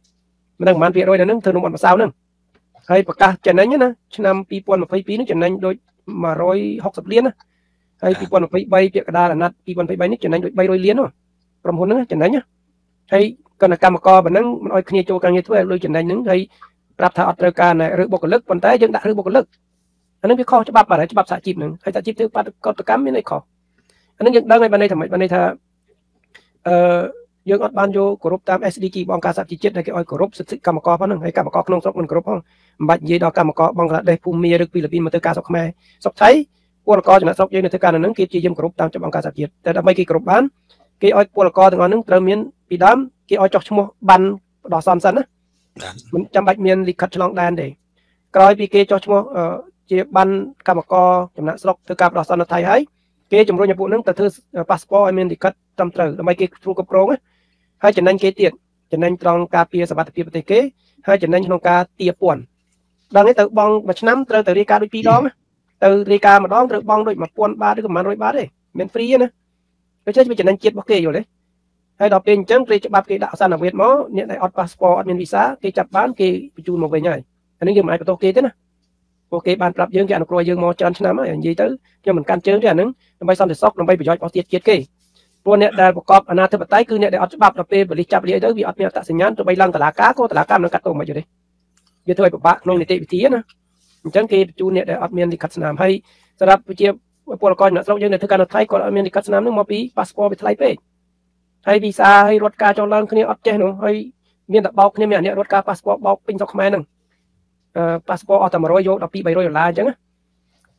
มันนั่งมันเพียรอยนึงเธอหนุ่มอ่อนมาสาวนึงให้ประกาศเจนนั้นนะชั่นนำปีปอนมาไฟปีนึงเจนนั้นโดยมาร้อยหกสิบเลี้ยนนะ ไอ้ปีกวันไปใบเจกระดาษนัดปีกวันไปใบนี้จะไหนใบรอยเลี้ยนเนาะกรมพลนั่นจะไหนเนี่ยไอ้กรรมการมากรแบบนั้นมันอ้อยขณีโจกันเงี้ยทั่วเลยจะไหนนึงไอ้รับทาอัตราการเนี่ยหรือบกเลิกปันแต่ยังด่าหรือบกเลิกอันนั้นพี่ข้อฉบับอะไรฉบับสาจิบหนึ่งไอ้สาจิบถือปัดกฎกรรมไม่ได้ขออันนั้นยังได้ไงบันไดทำไมบันไดเธอเอ่อยังอดบานโยกรบตาม เอส ดี จี บองการสับจีเจ็ดในเกี่ยวกับกรบศึกกรรมกรพันหนึ่งให้กรรมกรพนมสกมันกรบห้องบัดยีดอกกรรมกรบองการได้ภูมิมีรึกปีละปีมาเตอร์การสกแม่สกใช้กรกรจะนัดสกยังในเตอร์การนั้นกิจยิ่งกรบตามจับบองการสับจีแต่ทำไมกิกรบบ้านกิอ้อยกรกรถึงอันนึงเติมเงินปีดำกิอ้อยจอกชั่วโมงบันดอกซ้ำซันนะมันจำบัดเงินลิขัดฉลองแดนเด็กกลอยปีเกจจอกชั่วโมงเอ่อเจ็บบันกรรมกรจำนัดสกเตอร์การดอกซ้ำไทยให้เกจจำรวยญี่ปุ่นนั้นแต่เธอพาสปอร์ตเงินลิขัดจำเตอร์ทำไมกิทรูกรบให้จันนันเกเตียนจันนันตรองกาเปียสบัดเปียปฏิเกให้จันนันตรองกาเตียป่วนดังนี้เติบองมาชนะเติบเติบรีการด้วยปีดองเติบรีการมาดองเติบบองด้วยมาป่วนบาด้วยกับมาด้วยบาเลยเมนฟรีนะไม่ใช่เป็นจันนันเจ็ดบอกเกย์อยู่เลยให้ดอกเป็นจังเกย์จะบับเกย์ดาวสันนักเวทหมอเนี่ยในออดพาสปอร์ตมีวีซ่าเกย์จับบ้านเกย์จูนมาไปใหญ่อันนี้ยังหมายกับตัวเกย์ด้วยนะโอเคบ้านปรับเยอะแค่นักรวยเยอะมอจันชนะอย่างยี่เติบยังเหมือนการเจออย่างนึงไปซ้อมเด็ดซอกลงไปไปย้อยเอาเตียเกย์พวกเนี่ยได้ประกอบอนาธิปไตยคือเนี่ยได้อัดฉบับเราไปบริจาคเลี้ยงได้วิอัดเนี่ยตัดสัญญาณตัวใบลังตลาดก้าก็ตลาดก้ามนั่งกัดตรงมาอยู่เลยเยอะเท่าไหร่ปะปะน้องในเตะวิธีนะจังเกย์จูเนี่ยได้อัดเมียนดิคัดสนามให้สำหรับเจียพวกละครเนี่ยเราอย่างในทางการไทยก็อัดเมียนดิคัดสนามนึกมาปีพาสปอร์ตไปไทยไปให้วีซ่าให้รถการจองลังคือเนี่ยอัดเจนของให้เมียนดับเบาคือเนี่ยเนี่ยรถการพาสปอร์ตเบาเป็นสักแม่หนึ่งเอ่อพาสปอร์ตอัดแต่มาร้อยโยดับปีใบร้อยลายจังนะ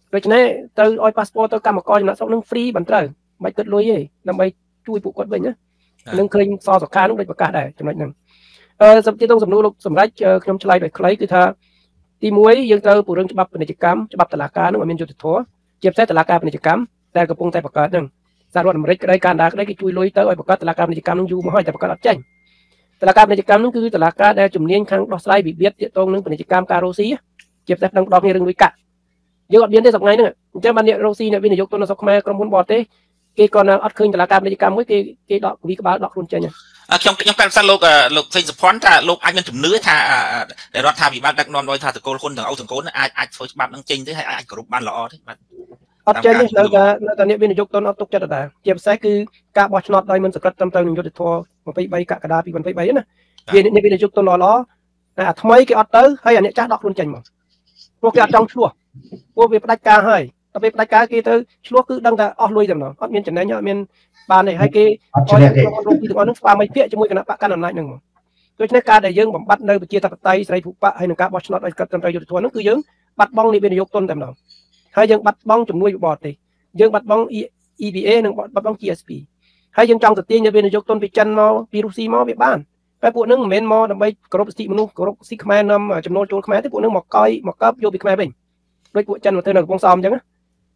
โดยฉะนั้นเตอร์ออยพาสปอร์ตเตอร์กรรมกรเนี่ยเราหนึ่งฟรีบันเตอร์ไม่เกิดรวยเลยนำไปช่วยปลูกกดไปเนี่ยนึงเคยซอสกาลูกเลยประกาศได้จำนวนหนึ่งเออสำหรับที่ต้องสำนุนสำหรับขนมชลายแบบใครคือถ้าตีมวยยังเจอปูเรื่องฉบับเป็นกิจกรรมฉบับตลาดการนึกว่ามีจุดถั่วเจ็บแท้ตลาดการเป็นกิจกรรมแต่กระพงแต่ประกาศหนึ่งสารวัตรมริกรายการดักได้ก็ช่วยลอยเตอร์ไอประกาศตลาดการเป็นกิจกรรมนึงอยู่มาให้แต่ประกาศรับแจ้งตลาดการเป็นกิจกรรมนึงคือตลาดการได้จุ่มเลี้ยงครั้งดอกสไลด์บีบเบียดตรงนึงเป็นกิจกรรมการโรซีเจ็บแท้ดังดอกในเรื่องวิกะเยอะกว่าเบียนได้สักไงนึงเจ้ามันเนี่ยโรซีเนี่ยวินยกตัวนสกแมกรมพลบอดเต้เกี่ยวกับอัดคืนตลาดการบริการไม่เกี่ยวกับดอกวิกบาดอกรุนเจนอ่ะยังยังเป็นสั้นโลกอ่ะโลกเซ็นสปอนแต่โลกอันเป็นถุงเนื้อท่าแต่รถท่าบีบาดักนอนโดยท่าตะโกนคนถึงเอาถึงโกนอ่ะอ่ะโฟล์บับนั่งจริงที่ให้อ่ะกรุ๊ปบ้านหล่อที่มันอัดเจนแล้วก็แล้วตอนนี้วินยกต้นอัดตกใจต่างๆเจ็บแท้คือการบอชนอตได้มันสกัดจำเติมหนึ่งยอดทัวร์มันไปใบกระดาษปีมันไปใบนะวินวินยกต้นหล่อล้ออ่ะทำไมเกี่ยวกับเต๋อให้อันนี้จ้าดอกรุนเจนมั้งพวกเกี่ยวกับจังชั่วพวกวิปรัชกาให้ต่อไปปลายกาเกตชั่วคือดังแต่ออกลุยจำเนาะออกเมียนจันเนี่ยเมียนปานเนี่ยให้เกตอนลงปีถึงอันนึงปานไม่เพี้ยจมูกกันนะปะกันอันไหนหนึ่งโดยเฉพาะการได้ยังบ่มบัดในปีเจียตะไตใส่ผูกปะให้หนึ่งกาบอชนอตไอ้กับจำใจอยู่ทั่วนั่นคือยังบัดบ้องในเป็นยกต้นจำเนาะให้ยังบัดบ้องจำนวนอยู่บอดเลยยังบัดบ้อง อี บี เอ หนึ่งบัดบ้อง จี เอส พี ให้ยังจังสตีนจะเป็นยกต้นไปจันมอปีรูซีมอไปบ้านไปพวกนึงเมนมอทำไมกรบสิมนุกรบสิขมายนำจำนวนโจรขมายที่พวกนึงหมอกก้อยหมอกกับโยบิขมายเป็นโดยพวกจันมาเตือนกับพวกซ้อมจัง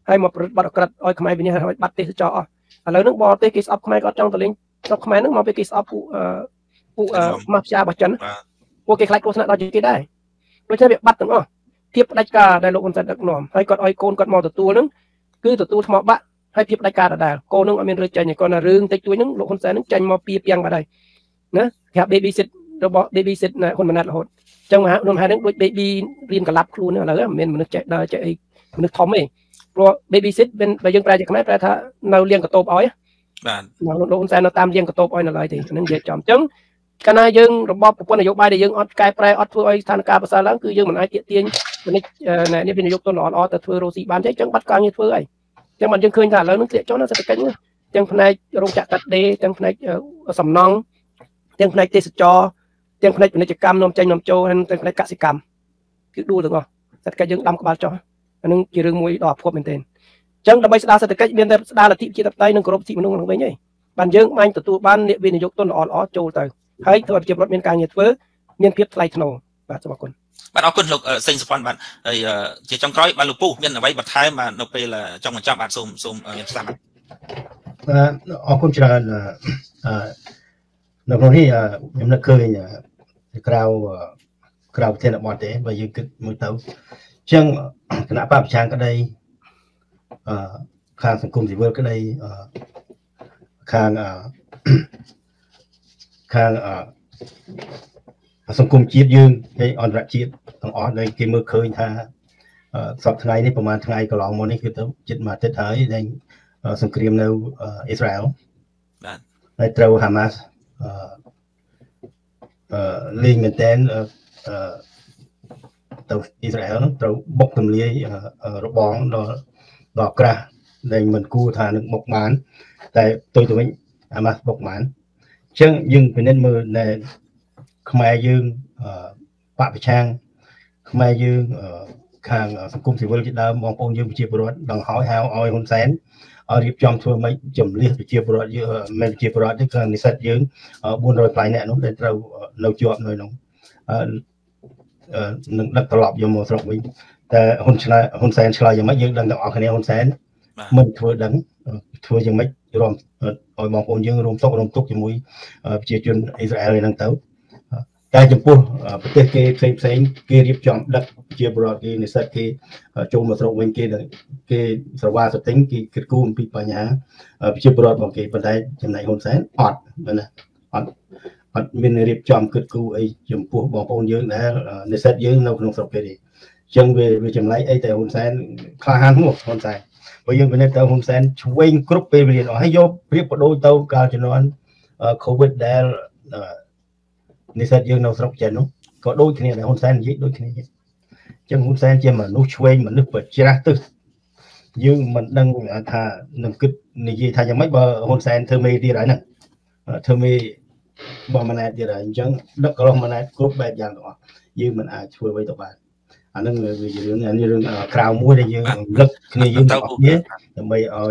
ให้มาบัตรกระดอยขมายวินิจฉัยบัตรเตจจ่ออะไรนึกบอลเตกิสอัพขมายก็จังตัวเล็งจับขมายนึกมาไปกิสอัพผู้ผู้มาพิจารณาจันพวกเกย์คล้ายโฆษณาเราจะกินได้โดยใช้แบบบัตรต่างๆเทียบรายการได้ลงบนสันดักหน่อมให้กดออยโกนกดมอตัวนึงคือตัวหมอบะให้เทียบรายการได้โกนึงอเมริกาใจเนี่ยก็น่าเรื่องแต่ตัวนึงลงบนสันนึงใจมาปีเปียงมาได้นะแถบเบบี้ซิตระบบเบบี้ซิตนะคนมันน่าโหดจังหวะรวมหานึกโดยเบบี้เรียนกับรับครูเนี่ยอะไรก็เมนมันนึกใจได้ใจมันนึกทอมเองเพราะเบบี้ซิตเป็นแบบยังแปลจากคำนั้นแปลถ้าเราเลี้ยงกระโตบอ้อยเราลงแซนเราตามเลี้ยงกระโตบอ้อยนั่นเลยทีนั่นเยอะจอมจังการนายยังระบบผู้นายกไปได้ยังออดกายแปลออดทัวร์ไอธนาคารภาษาลังคือยังเหมือนไอเตียนมันนี่เนี่ยเป็นนายกตัวหล่อออดแต่ทัวร์โรซีบานใช้จังบัดกลางยังทัวร์ไอจังมันยังเคยถ่ายแล้วนึกเสียจ้อนน่าจะเป็นกันจังพนัยโรงจักรตัดเดจังพนัยสำนองจังพนัยเตสจอจังพนัยเป็นกิจกรรมนมใจนมโจจังพนัยกสิกรรมคือดูถึงอ่ะแต่การยังดำกบาลจออันนึงจีเรื่องมวยดอกพวกเป็นเต้นจังทำไมสตาร์สเตกัสเบียนแต่สตาร์ละที่จีตับไตนึงกรบที่มันนุ่งลงไปไงบ้านเยอะไม่ตัวตัวบ้านเนี่ยวินยกต้นอ่อนอ๋อโจเตอร์ให้ตัวเก็บรถเมียนกลางเงียบเฟ้อเมียนเพียบไลท์โนบ้านสมกุลบ้านเอาคนหลบเซ็นสปอนบ้านไอ้จีจังร้อยบ้านลูกปูเมียนเอาไว้บัดท้ายมาเราไปละจังหวัดจังหวัดซุ่มซุ่มเมียนสามเอาคนจีนเราคนที่ยังไม่เคยกล่าวกล่าวเทนบอลเตะไปยึดมือเต้าจังคณะภาพช้างก็ได้ข้างสังคมสิเวิร์ก็ได้ข้างข้างสังคมจีดยืนในออนรักจีดต้องออนในเกมเมอร์เคยท่า สอบทนายได้ประมาณทนายก็ลองมนี่คือจิตมาเตท้ายในสงครามในอิสราเอลในเตาฮามาสลิงเหมือนเต้นเตาอิสราเอลเตาบกทำเลี้ยรบบองดอกดอกกระในเหมือนกู้ทางบกหมานแต่ตัวตัวมันฮามาสบกหมานเช่นยึงเป็นเน้นมือในขมายยึงปะไปช่างขมายยึงทางสังคมสิวิลจิตดามองปองยืมเชียบรอดดังหอยหาวอ้อยหุ่นแสนเอารีบจอมทัวร์ไม่จมเรียบเชียบรอดเยอะไม่เชียบรอดที่การนิสัยยืมบุญรอยปลายแน่นุ่มแต่เราเราจวบหน่อยน้องนักตลบยมสลบวิ่งแต่หุ่นชลายหุ่นแสนชลายยังไม่ยืมดังออกคะแนนหุ่นแสนมันทัวร์ดังทัวร์ยังไม่รวมอ้อยมองปองยืมรวมซอกรวมตุกจมุยเชียจนอิสราเอลดังเต้าการจำพวกประเทศเกย์เซ็งเซ็งเกย์รีบจอมดักเชียบรอดเกย์ในสัตว์เกย์โจมมาตรงเวงเกย์เกย์สวาสติงเกย์กิดกู้มีปัญหาเชียบรอดของเกย์ปัญหาจำนายคนแสนอดนะอดอดมีรีบจอมกิดกู้ไอ้จำพวกบอกคนเยอะนะในสัตว์เยอะเราคนสอบไปดิจังเวเวจำไรไอ้แต่คนแสนคลาหันหัวคนใจไปยังเป็นแต่คนแสนช่วยกรุ๊ปไปเรียนออกให้ยบเรียบโดยเตาการจนวันโควิดได้ในสัตว์ยังเราสอบใจนุ๊กก็โดยคะแนนในหุ่นแสนยิ่งโดยคะแนนจังหุ่นแสนเจมันนุ๊กช่วยมันนึกเปิดจีรักตึ๊ดยังมันดังท่าหนึ่งกึศในยี่ท่ายังไม่บ่หุ่นแสนเธอไม่ดีไรนั่นเธอไม่บ่มาแนดีไรจังดักกลองมาแนกรุ๊ปแบบอย่างต่อยังมันอาช่วยไว้ต่อไปอันนั้นเลยเรื่องอันนี้เรื่องคราวมวยได้ยังลึกในยังต่อเนี้ยแต่ไม่เอา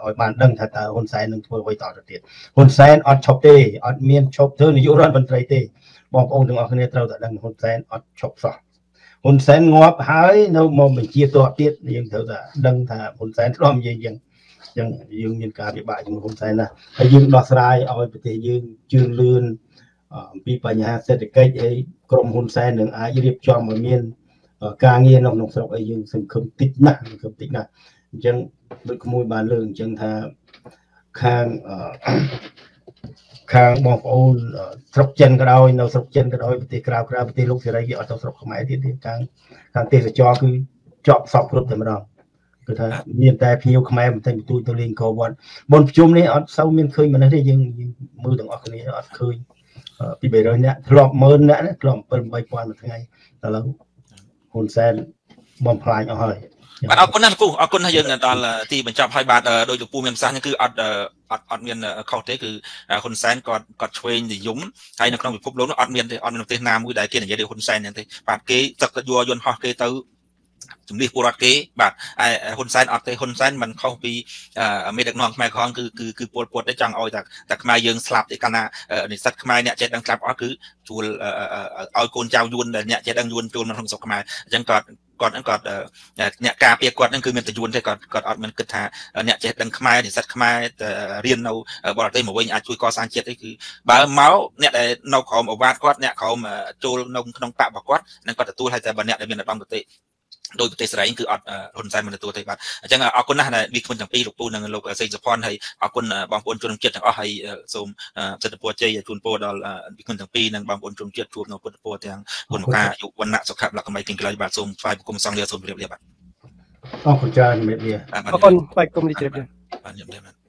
เอาบ้านดังท่าตาหุ่นแสนนึงช่วยไว้ต่อเด็ดหุ่นแสนอดช็อปเต้อดเมียนช็อปเธอในยุโรปมันไตรเต้บอกองค์ถึงออกคะแนนเราแต่ดังหุ่นแสนอดฉกสอบหุ่นแสนงบหายเรามองเป็นเชียร์ตัวเตี้ยยังเท่าแต่ดังถ้าหุ่นแสนรอมยังยังยังยังยังการปฏิบัติของหุ่นแสนนะยืมดอกสลายเอาไปเตยยืมจืดลื่นปีปัญหาเศรษฐกิจไอ้กรมหุ่นแสนหนึ่งอายุเรียบจอมเมียนการเงินน้องน้องสลบไอ้ยืมสังคมติดหนักสังคมติดหนักจังโดยขโมยบานเรื่องจังถ้าข้างข้างมองเอาสกเจนก็ได้เราสกเจนก็ได้ปฏิกราวกราปฏิลูกเสรีก็ต้องสกขมายที่ที่ข้างข้างเตสจอคือจอบสอบครบแต่ไม่ได้ก็ถ้ามีแต่พิวขมายมันแต่งตัวตัวเล่นกบฏบนประชุมนี้อัดเสาเมียนเคยมันได้ยังมือต่างอัดคนนี้อัดเคยปีเบรย์เนี่ยหลอกเมินนะหลอกเป็นใบปอนมาทั้งไงแต่เราคนแซนบอมพลายเอาให้บัดเอาคนนั้นกูเอาคนให้ยืนตอนที่มันจับให้บาดโดยจุปูเมียนซานนี่คืออัดอัดอัดเมียนเขาเทคือคนแซนกอดกอดช่วยหนียุ่มไทยนักน้องไปพบล้นอัดเมียนอัดเมียนเตนามคือได้เกี่ยนอย่างเดียวคนแซนอย่างเดียวบาดเกย์จักรยัวยนฮอเกย์เตอจุ่มดีกูรักเกย์บาดไอ้คนแซนอัดเตคนแซนมันเข้าปีเมดักน้องขมายคองคือคือคือปวดปวดได้จังเอาจากจากขมายยืนสลับในกันนะในสัตว์ขมายเนี่ยเจ็ดดังสลับอ๋อคือจูนเอาโกนเจ้ายุนเนี่ยเจ็ดดังยุนจูนมันทำศพขมายจังกอดก่อนนั้นก่อนเนี่ยการเปียกก่อนนั่นคือมันจะยุนใช่ก่อนก่อนออดมันกึศหาเนี่ยจะดังขมายเนี่ยสัตว์ขมายเรียนเอาบริษัทหมอวิ่งอาช่วยก่อสร้างเจ็ดก็คือบาเมาส์เนี่ยเราขอมอวาดก้อนเนี่ยขอมโจลนงนงปะบอกก้อนนั่นก็จะตัวไทยแต่บันเนี่ยเป็นต้องปฏิโดยปฏิสลายคือออดหุ่นใจมันตัวไทยบัดจังเอาคนนั้นมีคนจังปีหลบปูนังหลบเซนสปอนให้เอาคนบางคนจนเจ็ดจังอ๋อให้สมเซนสปอนเจย์จูนโปดอลมีคนจังปีนังบางคนจนเจ็ดจูนคนโปจังคนกาอยู่วันหนักสักขับหลักไม่กินกระไรบัดสมไฟกลมสองเรือสมเรียบเรียบบัดอ๋อคุณเจริญเรียบเรียบคนไฟกลมเรียบเรียบ